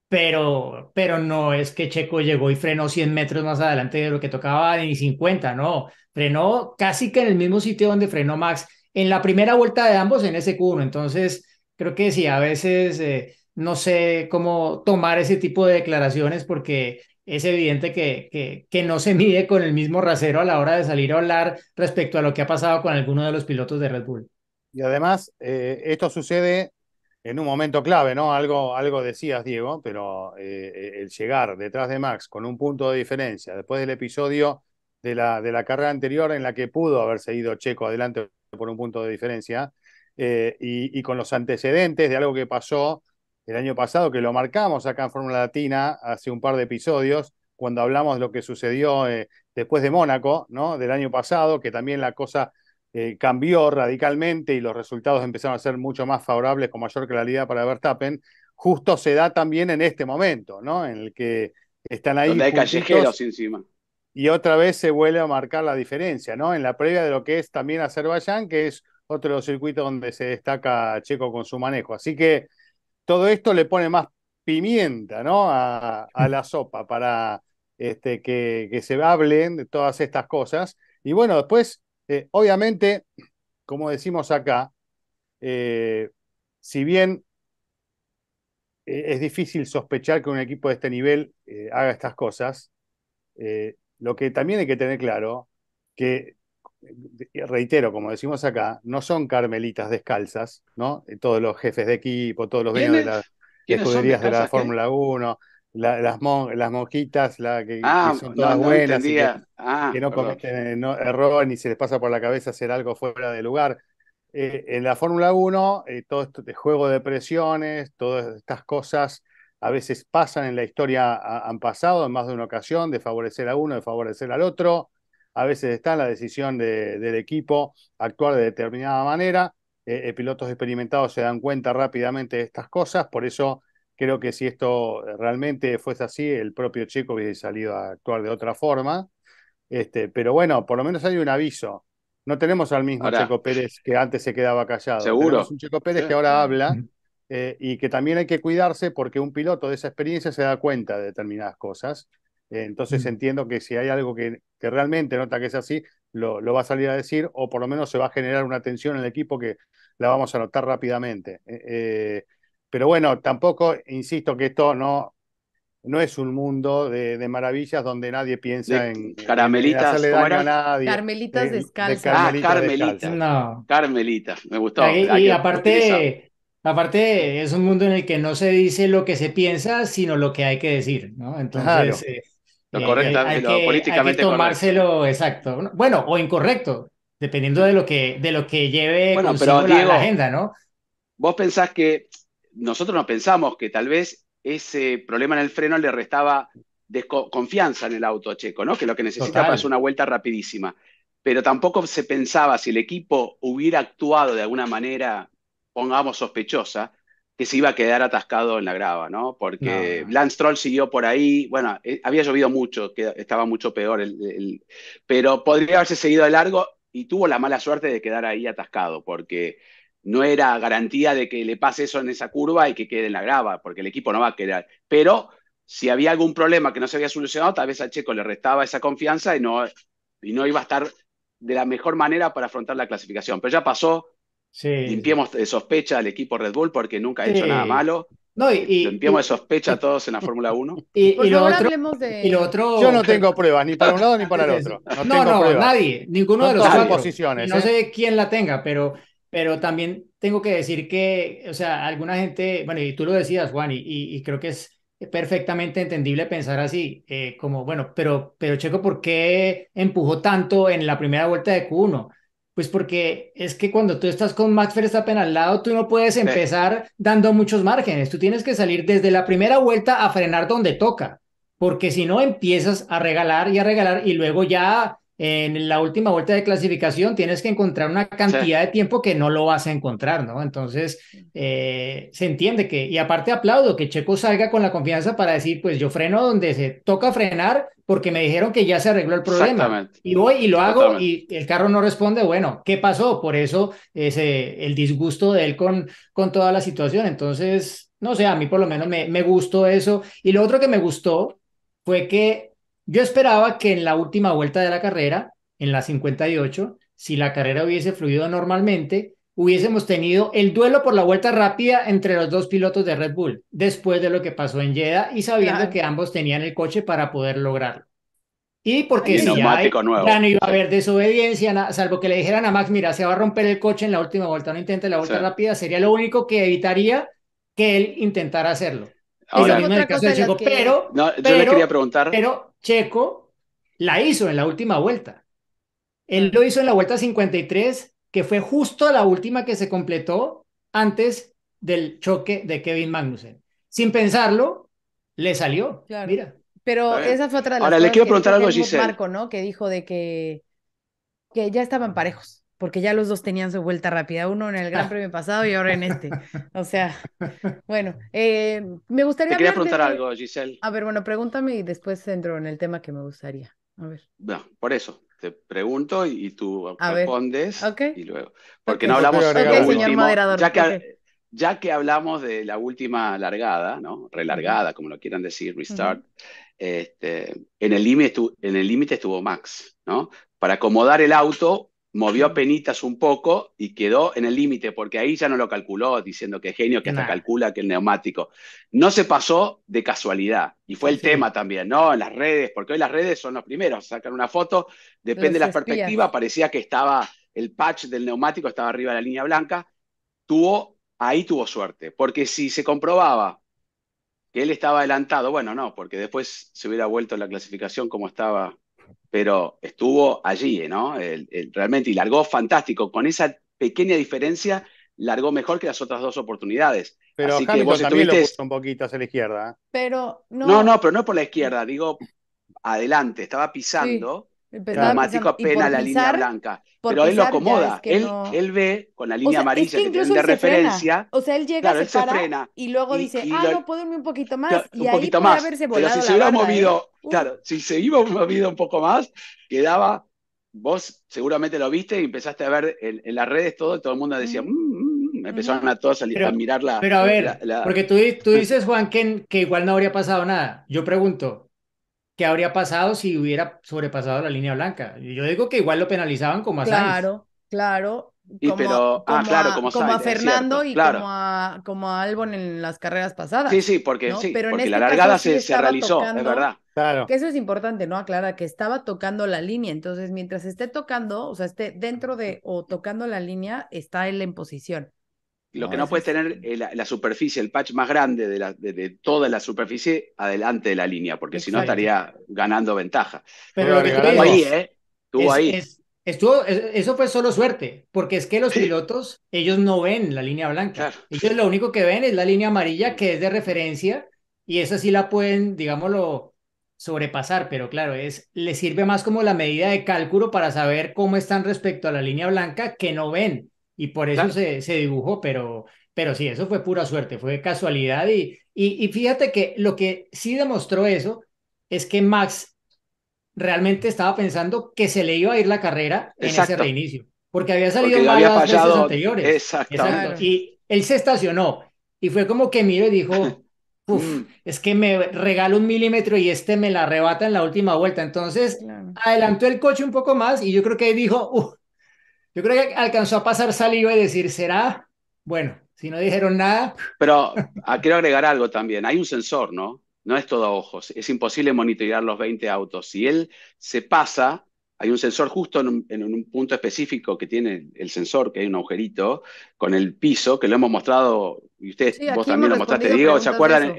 Pero no es que Checo llegó y frenó 100 metros más adelante de lo que tocaba, ni 50, no. Frenó casi que en el mismo sitio donde frenó Max, en la primera vuelta de ambos en ese Q1. Entonces, creo que sí, a veces no sé cómo tomar ese tipo de declaraciones porque es evidente que no se mide con el mismo rasero a la hora de salir a hablar respecto a lo que ha pasado con alguno de los pilotos de Red Bull. Y además, esto sucede... En un momento clave, ¿no? Algo decías, Diego, pero el llegar detrás de Max con un punto de diferencia, después del episodio de la carrera anterior en la que pudo haber seguido Checo adelante por un punto de diferencia, y con los antecedentes de algo que pasó el año pasado, que lo marcamos acá en Fórmula Latina hace un par de episodios, cuando hablamos de lo que sucedió después de Mónaco, ¿no? Del año pasado, que también la cosa... cambió radicalmente y los resultados empezaron a ser mucho más favorables con mayor claridad para Verstappen. Justo se da también en este momento, ¿no? En el que están ahí donde hay callejeros encima y otra vez se vuelve a marcar la diferencia, ¿no? En la previa de lo que es también Azerbaiyán, que es otro de los circuitos donde se destaca Checo con su manejo, así que todo esto le pone más pimienta, ¿no? a la sopa para que se hablen de todas estas cosas y bueno, después obviamente, como decimos acá, Si bien es difícil sospechar que un equipo de este nivel haga estas cosas, lo que también hay que tener claro, que reitero, como decimos acá, no son carmelitas descalzas, ¿no? Todos los jefes de equipo, todos los dueños de las escuderías de la Fórmula 1, las monjitas, que son todas buenas, que no cometen error ni se les pasa por la cabeza hacer algo fuera de lugar. En la Fórmula 1, todo este juego de presiones, todas estas cosas a veces pasan en la historia, han pasado en más de una ocasión, de favorecer a uno, de favorecer al otro. A veces está la decisión del equipo actuar de determinada manera. Pilotos experimentados se dan cuenta rápidamente de estas cosas. Por eso creo que si esto realmente fuese así, el propio Checo hubiese salido a actuar de otra forma. Pero bueno, por lo menos hay un aviso. No tenemos al mismo ahora, Checo Pérez que antes se quedaba callado. Seguro. Tenemos un Checo Pérez que ahora habla y que también hay que cuidarse porque un piloto de esa experiencia se da cuenta de determinadas cosas. Entonces entiendo que si hay algo que realmente nota que es así, lo va a salir a decir, o por lo menos se va a generar una tensión en el equipo que la vamos a notar rápidamente. Pero bueno, tampoco, insisto, que esto no es un mundo de maravillas donde nadie piensa en hacerle daño a nadie. Carmelitas descalzas. Carmelitas. No. Carmelitas, me gustó. Y aparte es un mundo en el que no se dice lo que se piensa, sino lo que hay que decir, ¿no? Entonces, políticamente hay que tomárselo correcto. Exacto. Bueno, o incorrecto, dependiendo de lo que lleve consigo la agenda, ¿no? Vos pensás que nosotros no pensamos que tal vez ese problema en el freno le restaba confianza en el auto a Checo, ¿no? Que lo que necesita es una vuelta rapidísima. Pero tampoco se pensaba, si el equipo hubiera actuado de alguna manera, pongamos sospechosa, que se iba a quedar atascado en la grava, ¿no? Porque Lance Stroll siguió por ahí, bueno, había llovido mucho, estaba mucho peor, pero podría haberse seguido de largo y tuvo la mala suerte de quedar ahí atascado, porque no era garantía de que le pase eso en esa curva y que quede en la grava, porque el equipo no va a quedar. Pero si había algún problema que no se había solucionado, tal vez a Checo le restaba esa confianza y no iba a estar de la mejor manera para afrontar la clasificación. Pero ya pasó, limpiemos de sospecha al equipo Red Bull porque nunca ha hecho nada malo. No, limpiemos de sospecha a todos en la Fórmula 1. Y lo otro, yo no tengo pruebas, ni para un lado ni para el otro. Nadie, ninguno de los dos posiciones. No sé quién la tenga, pero también tengo que decir que, o sea, alguna gente, bueno, y tú lo decías, Juan, y creo que es perfectamente entendible pensar así, como, bueno, pero Checo, ¿por qué empujó tanto en la primera vuelta de Q1? Pues porque es que cuando tú estás con Max Verstappen al lado, tú no puedes empezar dando muchos márgenes, tú tienes que salir desde la primera vuelta a frenar donde toca, porque si no empiezas a regalar y luego ya en la última vuelta de clasificación tienes que encontrar una cantidad de tiempo que no lo vas a encontrar, ¿no? Entonces, se entiende que, y aparte aplaudo que Checo salga con la confianza para decir, pues yo freno donde se toca frenar porque me dijeron que ya se arregló el problema. Y voy y lo hago y el carro no responde, bueno, ¿qué pasó? Por eso el disgusto de él con toda la situación. Entonces, no sé, a mí por lo menos me gustó eso. Y lo otro que me gustó fue que yo esperaba que en la última vuelta de la carrera, en la 58, si la carrera hubiese fluido normalmente, hubiésemos tenido el duelo por la vuelta rápida entre los dos pilotos de Red Bull, después de lo que pasó en Jeddah y sabiendo que ambos tenían el coche para poder lograrlo. Y porque si ya no iba a haber desobediencia, salvo que le dijeran a Max, mira, se va a romper el coche en la última vuelta, no intente la vuelta rápida, sería lo único que evitaría que él intentara hacerlo. Ahora, en el caso de Checo, yo le quería preguntar. Pero Checo la hizo en la última vuelta. Él lo hizo en la vuelta 53, que fue justo la última que se completó antes del choque de Kevin Magnussen. Sin pensarlo, le salió. Claro. Mira. Pero esa fue otra de las cosas. Ahora le quiero preguntar algo a Giselle. Marko, ¿no? Que dijo de que ya estaban parejos, porque ya los dos tenían su vuelta rápida, uno en el Gran Premio pasado y ahora en este. O sea, bueno, me gustaría... Te quería preguntar algo, Giselle. A ver, bueno, pregúntame y después entro en el tema que me gustaría. A ver. No, por eso, te pregunto y tú respondes y luego... Porque no hablamos de la última... Señor moderador. Ya que hablamos de la última largada, ¿no? Relargada, como lo quieran decir, restart, en el límite estuvo Max, ¿no? Para acomodar el auto... movió penitas un poco y quedó en el límite, porque ahí ya no lo calculó, diciendo que genio, que hasta calcula que el neumático. No se pasó de casualidad, y fue el tema también, ¿no? En las redes, porque hoy las redes son los primeros, sacan una foto, depende de la perspectiva, parecía que estaba, el patch del neumático estaba arriba de la línea blanca. Ahí tuvo suerte, porque si se comprobaba que él estaba adelantado, bueno, no, porque después se hubiera vuelto en la clasificación como estaba... Pero estuvo allí, ¿no? Realmente, y largó fantástico. Con esa pequeña diferencia, largó mejor que las otras dos oportunidades. Pero así que vos también estuviste... lo puso un poquito hacia la izquierda. Pero no... no, pero no por la izquierda, digo, adelante, estaba pisando, el neumático apenas la línea blanca. Pero él lo acomoda, es que él ve con la línea amarilla, es que de referencia. Frena. O sea, él llega, claro, se para, se frena, y luego dice, no, puedo irme un poquito más, claro, y un ahí poquito puede más. Haberse volado. Pero si se hubiera movido, claro, si se iba movido un poco más, quedaba, vos seguramente lo viste y empezaste a ver en las redes todo el mundo decía, empezaron a todos a mirar la... Pero a ver, porque tú dices, Juan, que igual no habría pasado nada. Yo pregunto, ¿qué habría pasado si hubiera sobrepasado la línea blanca? Yo digo que igual lo penalizaban como a Sainz. Claro, como a Fernando y como a Albon en las carreras pasadas. Sí, porque, ¿no? Porque la largada se realizó, es verdad. Claro. Que eso es importante, ¿no? Aclara que estaba tocando la línea, entonces mientras esté tocando, o sea, esté dentro de o tocando la línea, está él en posición. Lo que no puedes tener la superficie, el patch más grande de toda la superficie adelante de la línea, porque si no estaría ganando ventaja. Pero lo que estuvo ahí, eso fue solo suerte, porque es que los pilotos, ellos no ven la línea blanca. Claro. Ellos lo único que ven es la línea amarilla, que es de referencia, y esa sí la pueden, digámoslo, sobrepasar, pero claro, le sirve más como la medida de cálculo para saber cómo están respecto a la línea blanca que no ven. Y por eso se dibujó, pero sí, eso fue pura suerte, fue casualidad. Y fíjate que lo que sí demostró eso es que Max realmente estaba pensando que se le iba a ir la carrera en ese reinicio, porque había salido mal las veces anteriores. Exacto. Y él se estacionó y fue como que miró y dijo, es que me regalo un milímetro y me la arrebata en la última vuelta. Entonces adelantó el coche un poco más y yo creo que ahí dijo, yo creo que alcanzó a pasar saliva y decir, ¿será? Bueno, si no dijeron nada... Pero quiero agregar algo también. Hay un sensor, ¿no? No es todo ojos. Es imposible monitorear los 20 autos. Si él se pasa, hay un sensor justo en un punto específico que tiene el sensor, que hay un agujerito, con el piso, que lo hemos mostrado, y vos también lo mostraste, Diego. ¿Se acuerdan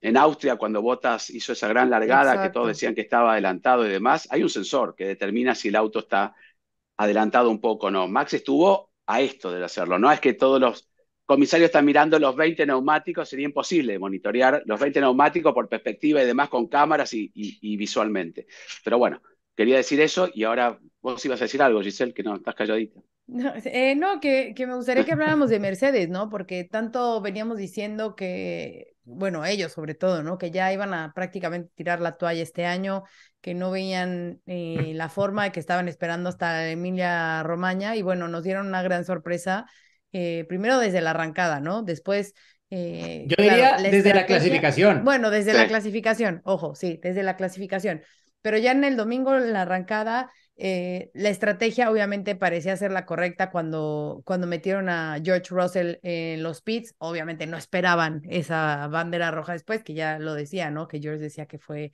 en Austria cuando Bottas hizo esa gran largada que todos decían que estaba adelantado y demás? Hay un sensor que determina si el auto está... adelantado un poco, ¿no? Max estuvo a esto de hacerlo, ¿no? Es que todos los comisarios están mirando los 20 neumáticos, sería imposible monitorear los 20 neumáticos por perspectiva y demás con cámaras y visualmente. Pero bueno, quería decir eso y ahora vos ibas a decir algo, Giselle, que no, estás calladita. No, que me gustaría que habláramos de Mercedes, ¿no? Porque tanto veníamos diciendo que, bueno, ellos sobre todo, ¿no? Que ya iban a prácticamente tirar la toalla este año, que no veían la forma, que estaban esperando hasta Emilia-Romagna, y bueno, nos dieron una gran sorpresa, primero desde la arrancada, ¿no? Después... yo diría desde la clasificación. Bueno, desde la clasificación, ojo, sí, desde la clasificación. Pero ya en el domingo, en la arrancada... la estrategia obviamente parecía ser la correcta cuando metieron a George Russell en los pits. Obviamente no esperaban esa bandera roja después, que ya lo decía, ¿no? Que George decía que fue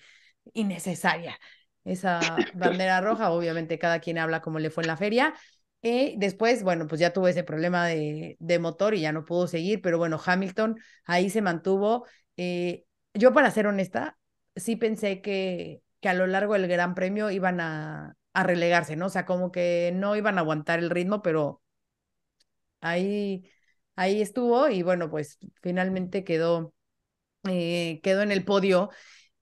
innecesaria esa bandera roja. Obviamente cada quien habla como le fue en la feria. Después, bueno, pues ya tuvo ese problema de motor y ya no pudo seguir, pero bueno, Hamilton ahí se mantuvo. Yo, para ser honesta, sí pensé que a lo largo del Gran Premio iban a relegarse, ¿no? O sea, como que no iban a aguantar el ritmo, pero ahí estuvo y bueno, pues finalmente quedó en el podio.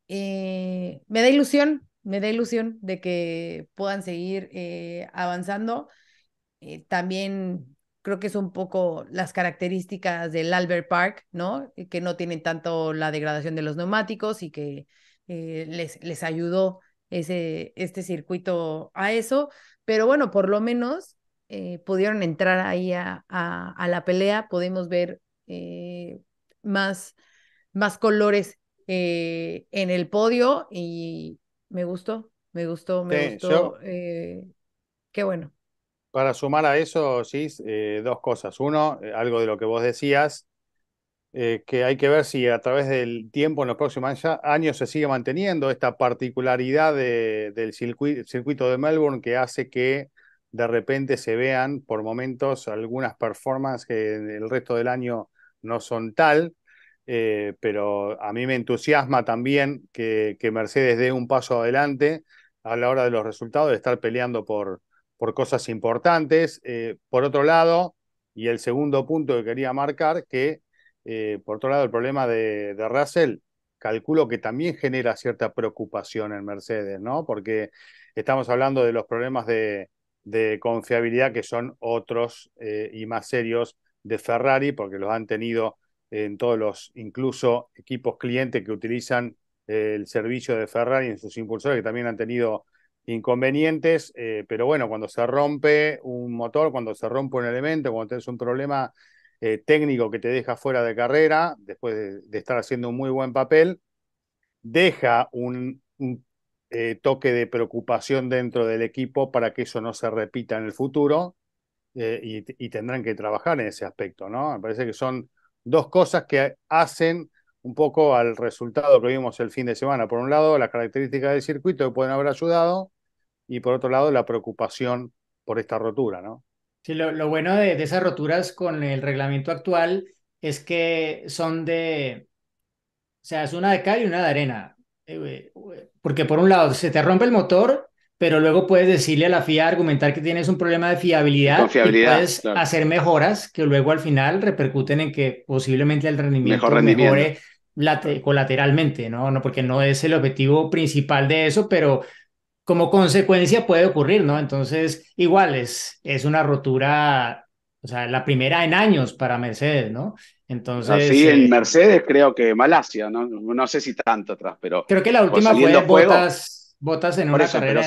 Me da ilusión de que puedan seguir avanzando. También creo que es un poco las características del Albert Park, ¿no? Que no tienen tanto la degradación de los neumáticos y que les ayudó este circuito a eso, pero bueno, por lo menos pudieron entrar ahí a la pelea, podemos ver más colores en el podio y me gustó, qué bueno. Para sumar a eso, Gis, dos cosas. Uno, algo de lo que vos decías, que hay que ver si a través del tiempo en los próximos años se sigue manteniendo esta particularidad del circuito de Melbourne, que hace que de repente se vean por momentos algunas performances que el resto del año no son tal, pero a mí me entusiasma también que Mercedes dé un paso adelante a la hora de los resultados, de estar peleando por cosas importantes. Por otro lado, y el segundo punto que quería marcar, que por otro lado el problema de Russell, calculo que también genera cierta preocupación en Mercedes, ¿no? Porque estamos hablando de los problemas de confiabilidad, que son otros y más serios de Ferrari, porque los han tenido en todos los, incluso equipos clientes que utilizan el servicio de Ferrari en sus impulsores, que también han tenido inconvenientes, pero bueno, cuando se rompe un motor, cuando se rompe un elemento, cuando tenés un problema técnico que te deja fuera de carrera, después de estar haciendo un muy buen papel, deja un toque de preocupación dentro del equipo para que eso no se repita en el futuro, y tendrán que trabajar en ese aspecto, ¿no? Me parece que son dos cosas que hacen un poco al resultado que vimos el fin de semana. Por un lado, las características del circuito que pueden haber ayudado, y por otro lado, la preocupación por esta rotura, ¿no? Sí, lo bueno de esas roturas con el reglamento actual es que son o sea, es una de cal y una de arena. Porque por un lado se te rompe el motor, pero luego puedes decirle a la FIA, argumentar que tienes un problema de fiabilidad, y puedes, claro, hacer mejoras que luego al final repercuten en que posiblemente el rendimiento mejore colateralmente, ¿no? No, porque no es el objetivo principal de eso, pero como consecuencia puede ocurrir, ¿no? Entonces, igual es una rotura, o sea, la primera en años para Mercedes, ¿no? Entonces, así en Mercedes, creo que Malasia, no sé si tanto atrás, pero creo que la última fue Botas en una carrera, pero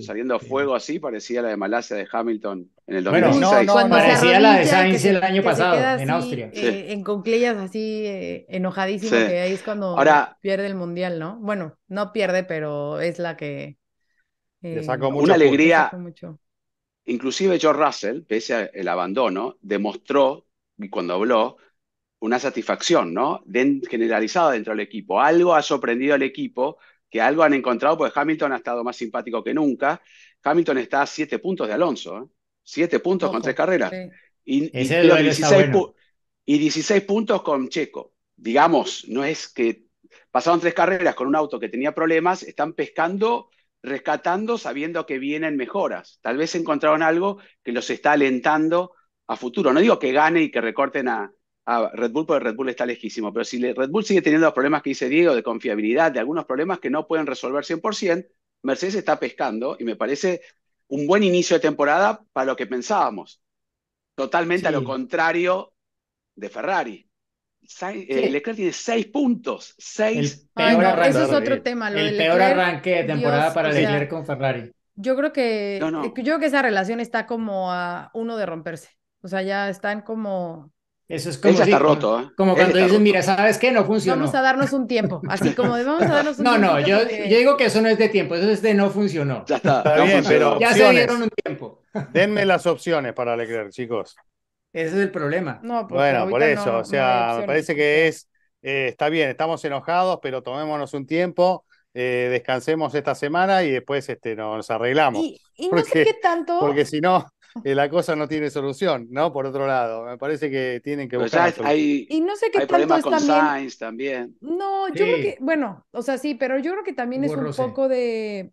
saliendo a fuego, así parecía la de Malasia de Hamilton en el 2016. No, parecía la de Sainz el año pasado en Austria. En conclillas, así enojadísimo, que ahí es cuando pierde el mundial, ¿no? Bueno, no pierde, pero es la que le sacó mucho, una alegría. Inclusive George Russell, pese al abandono, demostró, y cuando habló, una satisfacción, ¿no? Generalizada dentro del equipo. Algo ha sorprendido al equipo, que algo han encontrado, porque Hamilton ha estado más simpático que nunca. Hamilton está a 7 puntos de Alonso, ¿eh? 7 puntos, ojo, con 3 carreras. Sí. Y 16 puntos con Checo. Digamos, no es que pasaron 3 carreras con un auto que tenía problemas, están pescando, rescatando, sabiendo que vienen mejoras. Tal vez encontraron algo que los está alentando a futuro. No digo que gane y que recorten a Red Bull, porque Red Bull está lejísimo, pero si Red Bull sigue teniendo los problemas que dice Diego, de confiabilidad, de algunos problemas que no pueden resolver 100%, Mercedes está pescando, y me parece un buen inicio de temporada para lo que pensábamos. Totalmente, sí, a lo contrario de Ferrari. Leclerc tiene 6 puntos. 6. Eso es otro tema. El peor arranque de temporada para Leclerc con Ferrari. Yo creo que esa relación está como a uno de romperse. O sea, ya están como... Eso es como, roto, ¿eh? Como cuando dices, mira, ¿sabes qué? No funcionó. Vamos a darnos un tiempo. Así como vamos a darnos un tiempo. No, yo digo que eso no es de tiempo, eso es de no funcionó. Ya está no bien, funcionó. Pero ya se dieron un tiempo. Denme las opciones para Leclerc, chicos. Ese es el problema. No, bueno, por eso, o sea, me parece que es, está bien, estamos enojados, pero tomémonos un tiempo, descansemos esta semana y después nos arreglamos. Y no sé qué tanto... Porque si no... la cosa no tiene solución, ¿no? Por otro lado, me parece que tienen que buscar. Y no sé qué tanto problemas con Sainz también. No, sí. Yo creo que, bueno, o sea, sí, pero yo creo que también es un poco de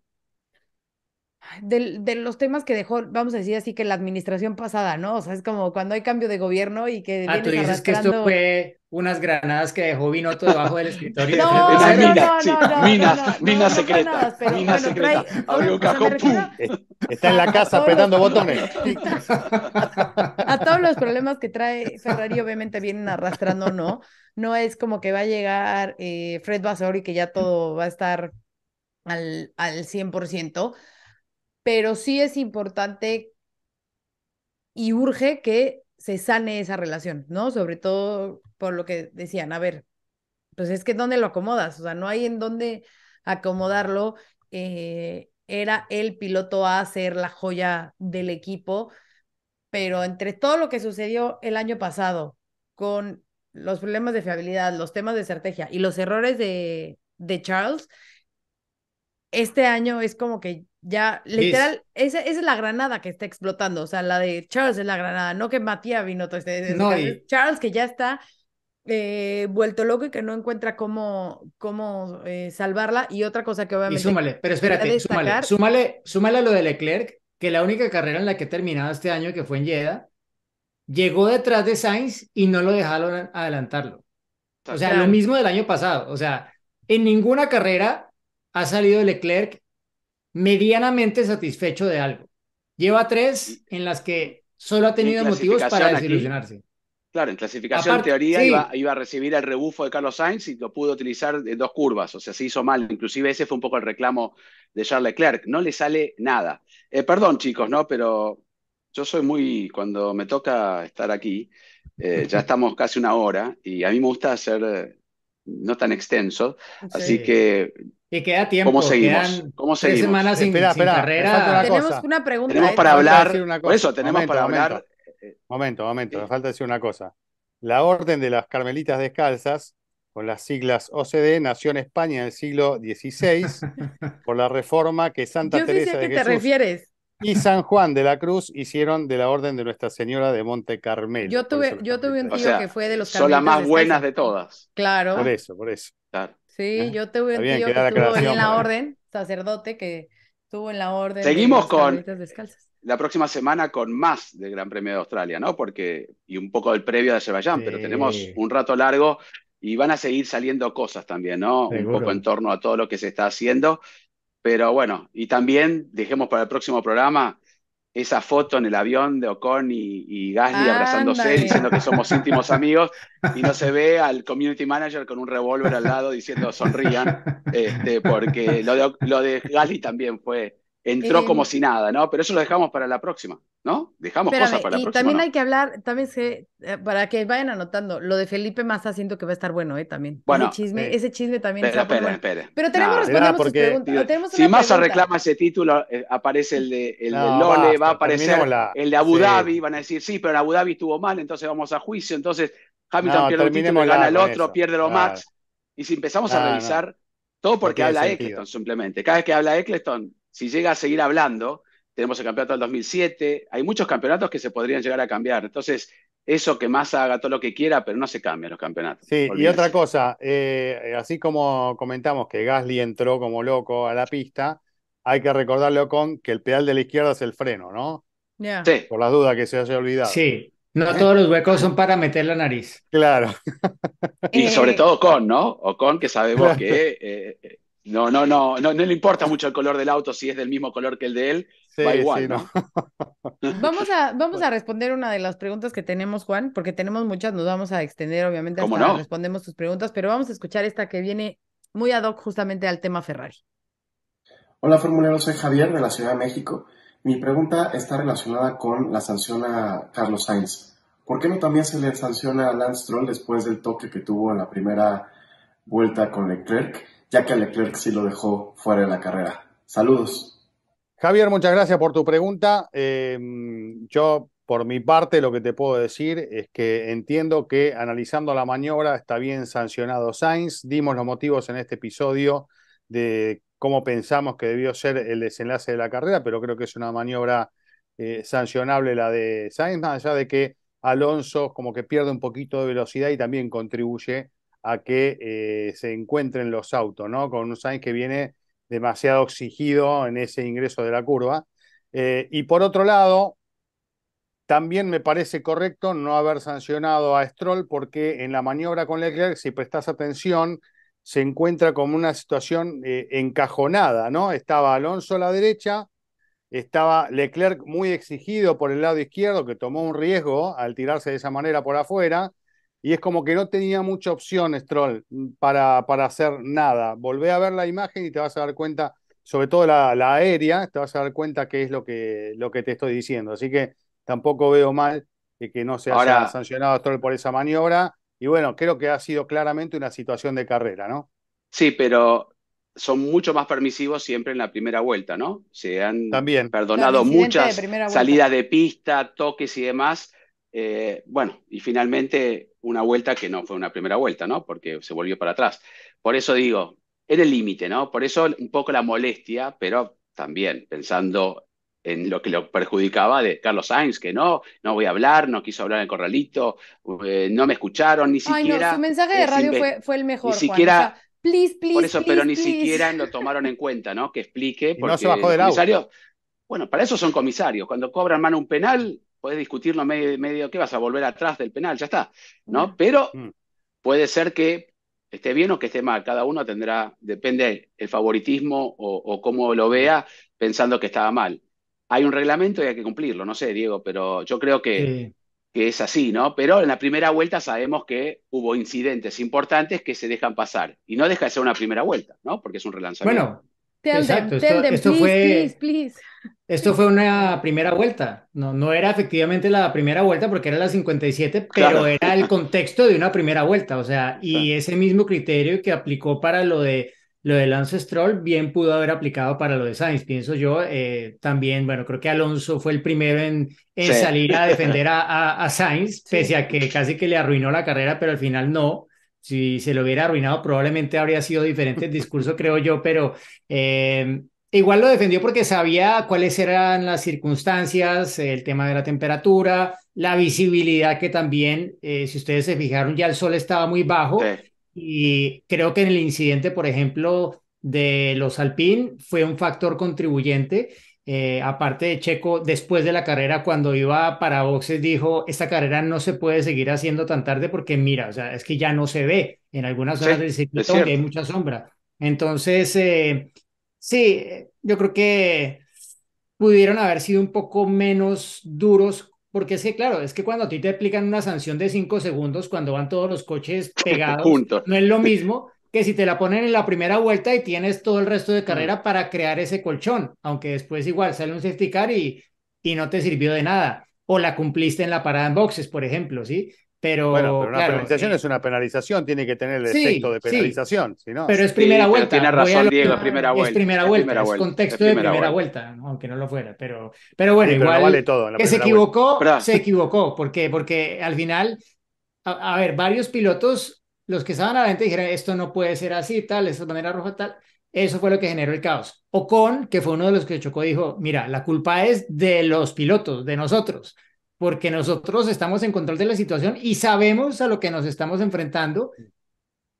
los temas que dejó, vamos a decir así, que la administración pasada, ¿no? O sea, es como cuando hay cambio de gobierno y que... tú dices que esto fue unas granadas que dejó Binotto debajo del escritorio. Minas secretas. Minas secretas. Abrió un cajón, ¡pum! Está en la casa apretando botones. A todos los problemas que trae Ferrari obviamente vienen arrastrando, ¿no? No es como que va a llegar Fred Vasori, que ya todo va a estar al 100%, pero sí es importante y urge que se sane esa relación, ¿no? Sobre todo por lo que decían, a ver, pues es que ¿dónde lo acomodas? O sea, no hay en dónde acomodarlo era el piloto a ser la joya del equipo, pero entre todo lo que sucedió el año pasado con los problemas de fiabilidad, los temas de estrategia y los errores de Charles, este año es como que ya, literal, esa es la granada que está explotando, o sea, la de Charles es la granada, no que Matías Binotto esté, no, Charles que ya está vuelto loco y que no encuentra cómo salvarla. Y otra cosa que obviamente... Y súmale, pero espérate, destacar, súmale a lo de Leclerc, que la única carrera en la que he terminado este año, que fue en Jeddah, llegó detrás de Sainz y no lo dejaron adelantarlo. O sea, claro, lo mismo del año pasado. O sea, en ninguna carrera ha salido Leclerc medianamente satisfecho de algo. Lleva 3 en las que solo ha tenido motivos para desilusionarse. Aquí, claro, en clasificación, aparte, teoría, sí, iba a recibir el rebufo de Carlos Sainz y lo pudo utilizar en 2 curvas. O sea, se hizo mal. Inclusive ese fue un poco el reclamo de Charles Leclerc. No le sale nada. Perdón, chicos, ¿no? Pero... yo soy muy, cuando me toca estar aquí, ya estamos casi una hora y a mí me gusta hacer no tan extenso, sí, así que... Y queda tiempo. ¿Cómo seguimos? Tres semanas sin carrera. Tenemos una pregunta. Tenemos para hablar, por eso tenemos para hablar... Momento, me falta decir una cosa. La Orden de las Carmelitas Descalzas, con las siglas OCD, nació en España en el siglo XVI por la reforma que Santa Teresa de Jesús... Yo sé a qué te refieres. Y San Juan de la Cruz hicieron de la Orden de Nuestra Señora de Monte Carmelo. Yo tuve un tío, o sea, que fue de los carmelitas. Son las más buenas de todas. Claro. Por eso. Claro. Sí, yo tuve un tío que estuvo en la orden, sacerdote que estuvo en la orden. Seguimos de con la próxima semana con más del Gran Premio de Australia, ¿no? Porque, y un poco del previo de Azerbaiyán, sí, pero tenemos un rato largo y van a seguir saliendo cosas también, ¿no? Seguro. Un poco en torno a todo lo que se está haciendo. Pero bueno, y también dejemos para el próximo programa esa foto en el avión de Ocon y Gasly abrazándose, diciendo que somos íntimos amigos, y no se ve al community manager con un revólver al lado diciendo sonrían, porque lo de Gasly también fue, entró como si nada, ¿no? Pero eso lo dejamos para la próxima, ¿no? Dejamos cosas para la próxima. Y también hay que hablar, para que vayan anotando, lo de Felipe Massa siento que va a estar bueno, también. Bueno, ese chisme también está bueno. Pero respondemos sus preguntas. Si Massa reclama ese título, aparece el de Lole, basta, va a aparecer el de Abu Dhabi, van a decir, sí, pero en Abu Dhabi estuvo mal, entonces vamos a juicio, entonces Hamilton pierde el título, gana el otro, pierde lo Max, y si empezamos a revisar, todo porque habla Eccleston simplemente. Cada vez que habla Eccleston, si llega a seguir hablando, tenemos el campeonato del 2007, hay muchos campeonatos que se podrían llegar a cambiar, entonces eso que Massa haga todo lo que quiera, pero no se cambian los campeonatos. Sí, olvídense. Y otra cosa, así como comentamos que Gasly entró como loco a la pista, hay que recordarle a Ocon que el pedal de la izquierda es el freno, ¿no? Yeah. Sí. Por las dudas que se haya olvidado. Sí, no todos los huecos son para meter la nariz. Claro. Y sobre todo Ocon, ¿no? Ocon, que sabemos que... No le importa mucho el color del auto, si es del mismo color que el de él, va igual, ¿no? Vamos a responder una de las preguntas que tenemos, Juan, porque tenemos muchas, nos vamos a extender, obviamente, hasta respondemos tus preguntas, pero vamos a escuchar esta que viene muy ad hoc justamente al tema Ferrari. Hola, formuleros, soy Javier de la Ciudad de México. Mi pregunta está relacionada con la sanción a Carlos Sainz. ¿Por qué no también se le sanciona a Lance Stroll después del toque que tuvo en la primera vuelta con Leclerc, ya que Leclerc sí lo dejó fuera de la carrera? Saludos. Javier, muchas gracias por tu pregunta. Yo, por mi parte, lo que te puedo decir es que entiendo que analizando la maniobra está bien sancionado Sainz. Dimos los motivos en este episodio de cómo pensamos que debió ser el desenlace de la carrera, pero creo que es una maniobra sancionable la de Sainz, más allá de que Alonso como que pierde un poquito de velocidad y también contribuye a que se encuentren los autos, ¿no? Con un Sainz que viene demasiado exigido en ese ingreso de la curva. Y por otro lado, también me parece correcto no haber sancionado a Stroll, porque en la maniobra con Leclerc, si prestas atención, se encuentra como una situación encajonada, ¿no? Estaba Alonso a la derecha, estaba Leclerc muy exigido por el lado izquierdo, que tomó un riesgo al tirarse de esa manera por afuera, y es como que no tenía mucha opción Stroll para hacer nada. Volvé a ver la imagen y te vas a dar cuenta, sobre todo la aérea, te vas a dar cuenta qué es lo que te estoy diciendo. Así que tampoco veo mal que no se haya sancionado a Stroll por esa maniobra. Y bueno, creo que ha sido claramente una situación de carrera, ¿no? Sí, pero son mucho más permisivos siempre en la primera vuelta, ¿no? Se han perdonado muchas salidas de pista, toques y demás. Bueno, y finalmente una vuelta que no fue una primera vuelta, ¿no? Porque se volvió para atrás. Por eso digo, en el límite, ¿no? Por eso un poco la molestia, pero también pensando en lo que lo perjudicaba de Carlos Sainz, que no voy a hablar, no quiso hablar en el corralito, no me escucharon, ni siquiera... Ay, no, su mensaje de radio fue el mejor, ni siquiera, Juan, o sea, please, por eso, please, pero please. Ni siquiera lo tomaron en cuenta, ¿no? Que explique, porque no se bajó del auto. Bueno, para eso son comisarios, cuando cobran mano un penal, puedes discutirlo medio, ¿qué vas a volver atrás del penal? Ya está, ¿no? Pero puede ser que esté bien o que esté mal, cada uno tendrá, depende el favoritismo o cómo lo vea, pensando que estaba mal. Hay un reglamento y hay que cumplirlo, no sé, Diego, pero yo creo que es así, ¿no? Pero en la primera vuelta sabemos que hubo incidentes importantes que se dejan pasar, y no deja de ser una primera vuelta, ¿no? Porque es un relanzamiento. Bueno, exacto, esto fue una primera vuelta, no era efectivamente la primera vuelta porque era la 57, pero claro, era el contexto de una primera vuelta, o sea, y claro, ese mismo criterio que aplicó para lo de Lance Stroll bien pudo haber aplicado para lo de Sainz, pienso yo. También, bueno, creo que Alonso fue el primero en salir a defender a Sainz, pese a que casi que le arruinó la carrera, pero al final no. Si se lo hubiera arruinado, probablemente habría sido diferente el discurso, creo yo, pero igual lo defendió porque sabía cuáles eran las circunstancias, el tema de la temperatura, la visibilidad, que también, si ustedes se fijaron, ya el sol estaba muy bajo. Y creo que en el incidente, por ejemplo, de los Alpine fue un factor contribuyente. Aparte de Checo, después de la carrera, cuando iba para boxes, dijo, esta carrera no se puede seguir haciendo tan tarde porque mira, o sea, es que ya no se ve en algunas zonas del circuito donde hay mucha sombra. Entonces, sí, yo creo que pudieron haber sido un poco menos duros. Porque es que, claro, es que cuando a ti te aplican una sanción de 5 segundos, cuando van todos los coches pegados, no es lo mismo que si te la ponen en la primera vuelta y tienes todo el resto de carrera para crear ese colchón, aunque después igual sale un safety car y no te sirvió de nada, o la cumpliste en la parada en boxes, por ejemplo, ¿sí? Pero una penalización es una penalización, tiene que tener el efecto de penalización. Sí, sino... Pero es primera vuelta. Tiene razón, Diego, es primera vuelta. Es contexto de primera vuelta, aunque no lo fuera. Pero bueno, igual pero no vale todo, que se equivocó. ¿Por qué? Porque al final, a ver, varios pilotos, los que estaban adelante dijeron, esto no puede ser así, tal, esta manera roja, tal. Eso fue lo que generó el caos. Ocon, que fue uno de los que chocó, dijo, mira, la culpa es de los pilotos, de nosotros, porque nosotros estamos en control de la situación y sabemos a lo que nos estamos enfrentando.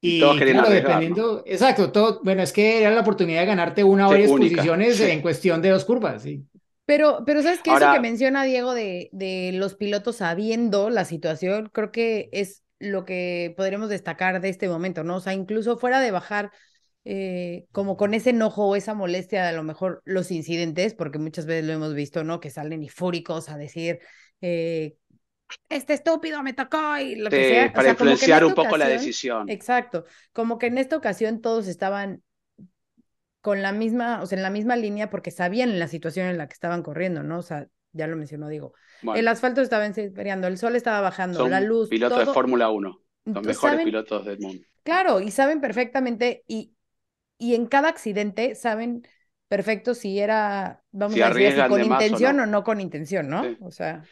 Y todos claro, dependiendo... ¿no? Exacto, todo... Bueno, es que era la oportunidad de ganarte una o varias posiciones en cuestión de 2 curvas, sí. Pero ¿sabes qué? Ahora... Eso que menciona Diego de los pilotos sabiendo la situación, creo que es lo que podremos destacar de este momento, ¿no? O sea, incluso fuera de bajar como con ese enojo o esa molestia de a lo mejor los incidentes, porque muchas veces lo hemos visto, ¿no? Que salen ifúricos a decir... este estúpido me tocó y lo que sea. Para influenciar un poco la decisión. Exacto. Como que en esta ocasión todos estaban con la misma, o sea, en la misma línea porque sabían la situación en la que estaban corriendo, ¿no? O sea, ya lo mencionó, digo. Bueno, el asfalto estaba enfriando, el sol estaba bajando, la luz. Pilotos de Fórmula 1, los mejores pilotos del mundo. Claro, y saben perfectamente, y en cada accidente saben perfecto si era, vamos a decir, con intención o no con intención, ¿no? O sea.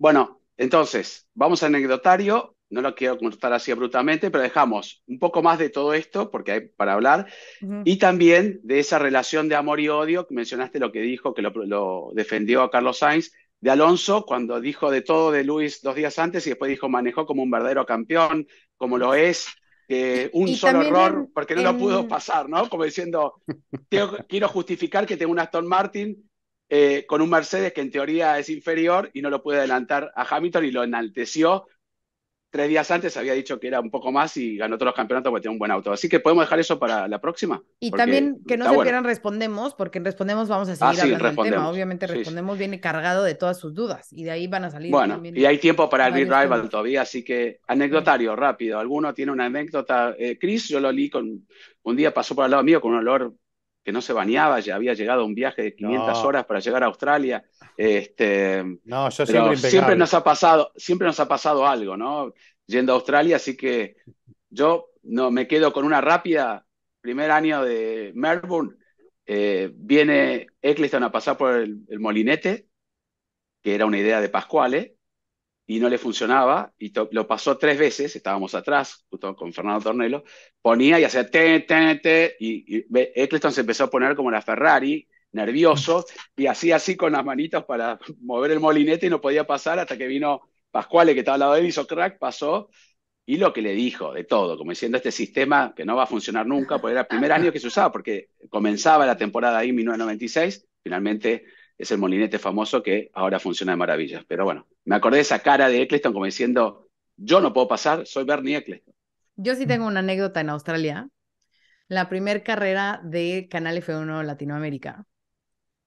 Bueno, entonces, vamos al anecdotario, no lo quiero contar así abruptamente, pero dejamos un poco más de todo esto, porque hay para hablar, y también de esa relación de amor y odio, que mencionaste lo que dijo, que lo defendió a Carlos Sainz, de Alonso, cuando dijo de todo de Luis 2 días antes, y después dijo, manejó como un verdadero campeón, como lo es, un solo error, porque no lo pudo pasar, ¿no? Como diciendo, quiero justificar que tengo un Aston Martin, con un Mercedes que en teoría es inferior y no lo pude adelantar a Hamilton y lo enalteció. 3 días antes había dicho que era un poco más y ganó todos los campeonatos porque tiene un buen auto. Así que podemos dejar eso para la próxima. Y también que no se pierdan Respondemos, porque en Respondemos vamos a seguir hablando del tema. Obviamente Respondemos viene cargado de todas sus dudas y de ahí van a salir. Bueno, también y hay tiempo para el Big Rival todavía, así que anecdotario, rápido. ¿Alguno tiene una anécdota? Cris, yo lo leí un día pasó por al lado mío con un olor que no se bañaba, ya había llegado a un viaje de 500 horas para llegar a Australia. No, yo siempre nos ha pasado algo, ¿no? Yendo a Australia, así que yo no me quedo con una rápida primer año de Melbourne, viene Eccleston a pasar por el molinete, que era una idea de Pasquale, y no le funcionaba, y lo pasó 3 veces, estábamos atrás, justo con Fernando Tornello, ponía y hacía te, y Eccleston se empezó a poner como la Ferrari, nervioso, y hacía así con las manitas para mover el molinete y no podía pasar, hasta que vino Pasquale, que estaba al lado de él, hizo crack, pasó, y lo que le dijo, de todo, como diciendo, este sistema que no va a funcionar nunca, porque era el primer año que se usaba, porque comenzaba la temporada ahí en 1996, finalmente es el molinete famoso que ahora funciona de maravilla. Pero bueno, me acordé de esa cara de Eccleston como diciendo, yo no puedo pasar, soy Bernie Eccleston. Yo sí tengo una anécdota en Australia, la primer carrera de Canal F1 Latinoamérica.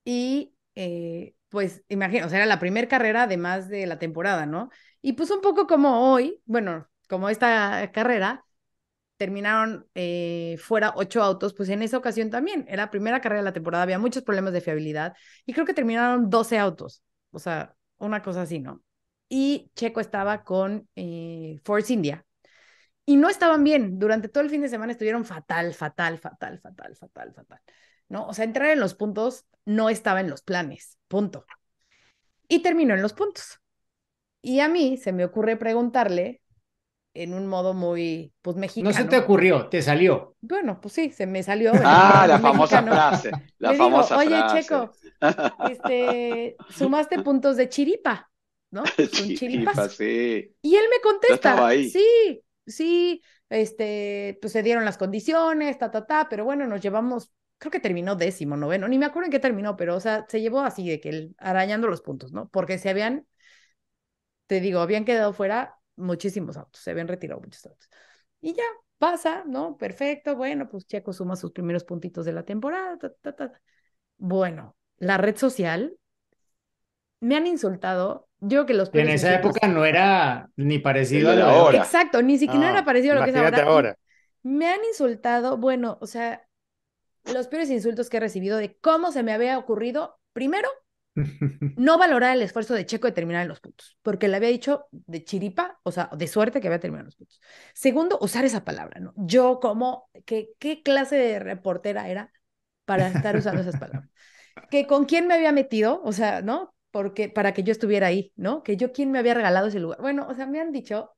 Y pues imagino, o sea, era la primer carrera además de la temporada, ¿no? Y pues un poco como hoy, bueno, como esta carrera, terminaron fuera 8 autos, pues en esa ocasión también, era primera carrera de la temporada, había muchos problemas de fiabilidad, y creo que terminaron 12 autos, o sea, una cosa así, ¿no? Y Checo estaba con Force India, y no estaban bien, durante todo el fin de semana estuvieron fatal, ¿no? O sea, entrar en los puntos no estaba en los planes, punto. Y terminó en los puntos. Y a mí se me ocurre preguntarle, en un modo muy, pues, mexicano. No se te ocurrió, te salió. Bueno, pues sí, se me salió. Ah, la famosa frase. Le digo, oye, Checo, sumaste puntos de chiripa, ¿no? Son chiripas. Sí. Y él me contesta, sí, pues se dieron las condiciones, pero bueno, nos llevamos, creo que terminó 19, ni me acuerdo en qué terminó, pero, o sea, se llevó así de que él, arañando los puntos, ¿no? Porque se habían, te digo, habían quedado fuera muchísimos autos, se habían retirado muchos autos. Y ya, pasa, ¿no? Perfecto, bueno, pues Checo suma sus primeros puntitos de la temporada. Bueno, la red social, me han insultado. Yo que los... En esa época no era ni parecido a lo de ahora. Exacto, ni siquiera era parecido a lo que es ahora. Me han insultado, bueno, o sea, los peores insultos que he recibido de cómo se me había ocurrido, primero, no valorar el esfuerzo de Checo de terminar en los puntos, porque le había dicho de chiripa, o sea, de suerte que había terminado en los puntos. Segundo, usar esa palabra, ¿no? Yo como, ¿qué clase de reportera era para estar usando esas palabras? Que con quién me había metido, o sea, ¿no? Porque para que yo estuviera ahí, ¿no? Que yo quién me había regalado ese lugar. Bueno, o sea, me han dicho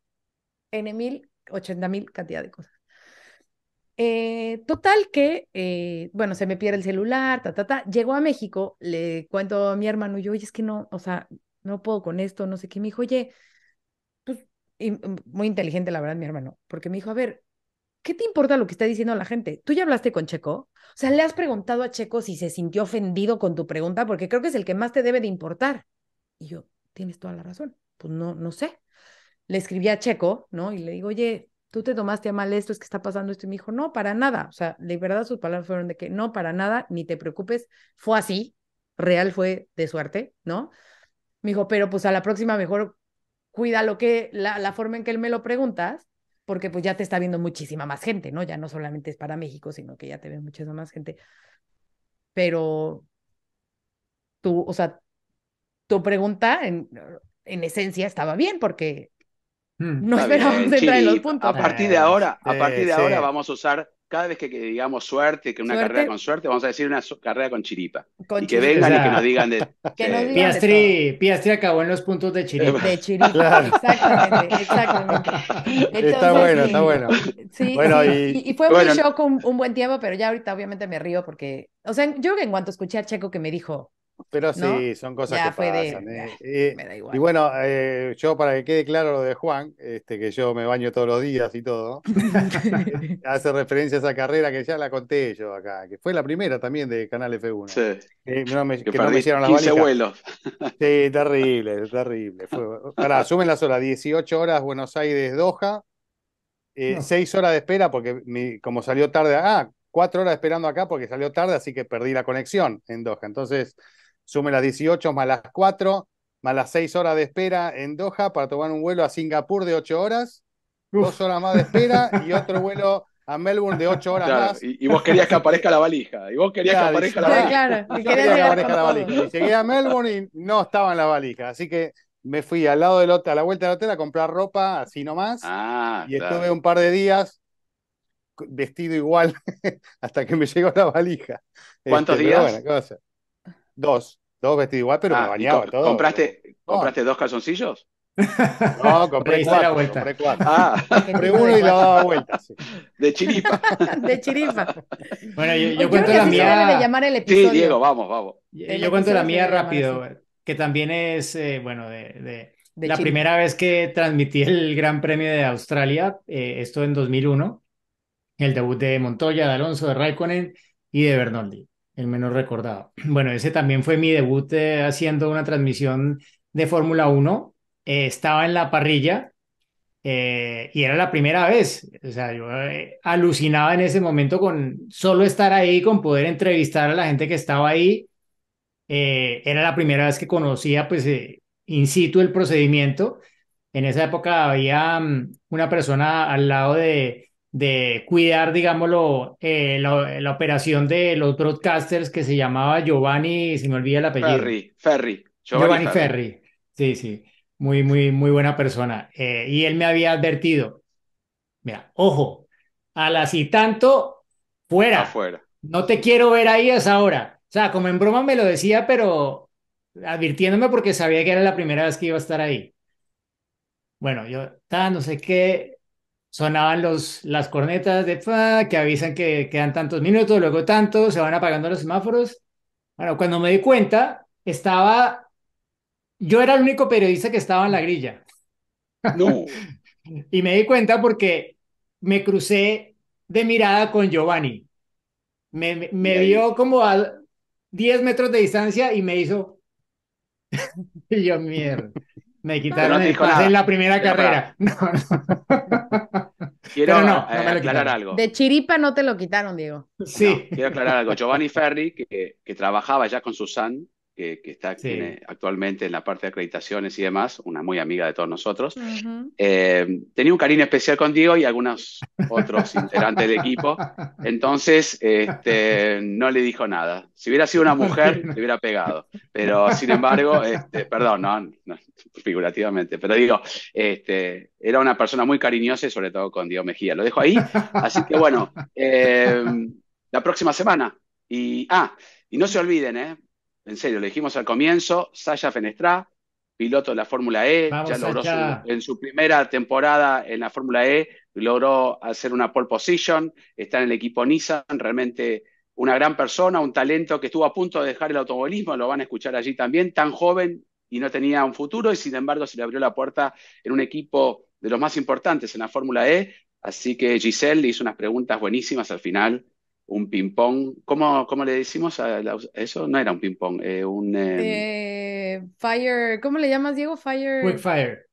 80,000 cantidad de cosas. Total que, bueno, se me pierde el celular, llegó a México, le cuento a mi hermano, y yo, oye, es que no, o sea, no puedo con esto, no sé qué, me dijo, oye, pues, y muy inteligente la verdad mi hermano, porque me dijo, a ver, ¿qué te importa lo que está diciendo la gente? ¿Tú ya hablaste con Checo? O sea, ¿le has preguntado a Checo si se sintió ofendido con tu pregunta? Porque creo que es el que más te debe de importar. Y yo, tienes toda la razón, pues no sé. Le escribí a Checo, ¿no? Y le digo, oye, tú te tomaste a mal esto, es que está pasando esto, y me dijo, no, para nada, o sea, de verdad sus palabras fueron de que no, para nada, ni te preocupes, fue así, real fue de suerte, ¿no? Me dijo, pero pues a la próxima mejor cuida lo que, la forma en que él me lo preguntas, porque pues ya te está viendo muchísima más gente, ¿no? Ya no solamente es para México, sino que ya te ve muchísima más gente, pero tú, o sea, tu pregunta en esencia estaba bien, porque... No esperamos entrar en los puntos. A partir de ahora, ahora vamos a usar, cada vez que digamos suerte, que una carrera con suerte, vamos a decir una carrera con chiripa. Con y chiripa. Que vengan y que nos digan de... Piastri acabó en los puntos de chiripa. De chiripa, claro. Exactamente. Entonces, está bueno. Sí, bueno, sí. Y fue un shock un buen tiempo, pero ya ahorita obviamente me río porque... O sea, yo creo que en cuanto escuché a Checo que me dijo... Pero sí, ¿no? Son cosas ya, que pasan. Me da igual. Y bueno, yo para que quede claro lo de Juan, que yo me baño todos los días y todo, hace referencia a esa carrera que ya la conté yo acá, que fue la primera también de Canal F1. Sí. No me hicieron las 15 vuelos. Sí, terrible. Sumen las horas, 18 horas Buenos Aires-Doha, 6 horas de espera porque como salió tarde, 4 horas esperando acá porque salió tarde, así que perdí la conexión en Doha. Entonces, sume las 18 más las 4 más las 6 horas de espera en Doha para tomar un vuelo a Singapur de 8 horas, 2 horas más de espera y otro vuelo a Melbourne de 8 horas más. Y vos querías que aparezca la valija. Y llegué a Melbourne y no estaban las valijas. Así que me fui al lado del hotel, a la vuelta del hotel a comprar ropa, así nomás. Y estuve un par de días vestido igual hasta que me llegó la valija. ¿Cuántos días? Pero bueno, cosa. Dos vestidos igual, pero me bañaba todo. ¿Compraste dos calzoncillos? No, compré cuatro. Compré uno y la daba vuelta. Sí. De chiripa. Bueno, yo cuento la mía. Sí, Diego, vamos. Yo cuento la mía rápido, que también es, bueno, de la Chile. Primera vez que transmití el Gran Premio de Australia, esto en 2001, el debut de Montoya, de Alonso, de Raikkonen y de Bernoldi, el menos recordado. Bueno, ese también fue mi debut haciendo una transmisión de Fórmula 1. Estaba en la parrilla y era la primera vez. O sea, yo alucinaba en ese momento con solo estar ahí, con poder entrevistar a la gente que estaba ahí. Era la primera vez que conocía, pues, in situ el procedimiento. En esa época había una persona al lado de cuidar, digámoslo, la operación de los broadcasters, que se llamaba Giovanni, se me olvida el apellido. Ferri. Giovanni Ferri. Sí. Muy buena persona. Y él me había advertido: mira, ojo, a las y tanto, fuera. No te quiero ver ahí a esa hora. O sea, como en broma me lo decía, pero advirtiéndome porque sabía que era la primera vez que iba a estar ahí. Bueno, yo, no sé qué, sonaban las cornetas de que avisan que quedan tantos minutos, luego tanto, se van apagando los semáforos. Bueno, cuando me di cuenta, yo era el único periodista que estaba en la grilla. No. Y me di cuenta porque me crucé de mirada con Giovanni. Me vio como a 10 metros de distancia y me hizo... Y yo, mierda. Me quitaron el pase en la primera carrera. No. Quiero aclarar algo. De chiripa no te lo quitaron, Diego. Sí. No, quiero aclarar algo. Giovanni Ferri, que trabajaba ya con Susan, que está actualmente en la parte de acreditaciones y demás, una muy amiga de todos nosotros, tenía un cariño especial con Diego y algunos otros integrantes del equipo. Entonces, no le dijo nada. Si hubiera sido una mujer, le hubiera pegado. Pero, sin embargo, perdón, no figurativamente, pero digo, era una persona muy cariñosa y sobre todo con Diego Mejía. Lo dejo ahí. Así que, bueno, la próxima semana. Y no se olviden, en serio, le dijimos al comienzo, Sacha Fenestraz, piloto de la Fórmula E, ya logró en su primera temporada en la Fórmula E, logró hacer una pole position, está en el equipo Nissan, realmente una gran persona, un talento que estuvo a punto de dejar el automovilismo, lo van a escuchar allí también, tan joven y no tenía un futuro, y sin embargo se le abrió la puerta en un equipo de los más importantes en la Fórmula E, así que Giselle le hizo unas preguntas buenísimas al final. Un ping-pong, ¿cómo le decimos eso? No era un ping-pong, un... fire, ¿cómo le llamas, Diego? Quick fire.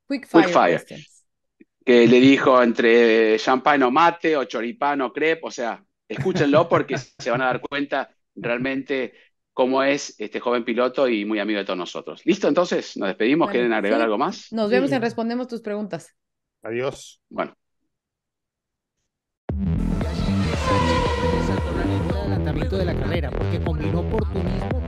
Que le dijo entre champagne o mate, o choripán o crepe, o sea, escúchenlo porque se van a dar cuenta realmente cómo es este joven piloto y muy amigo de todos nosotros. ¿Listo? Entonces, nos despedimos. Bueno, ¿quieren agregar algo más? Nos vemos en Respondemos Tus Preguntas. Adiós. Bueno. De la carrera, porque combinó oportunismo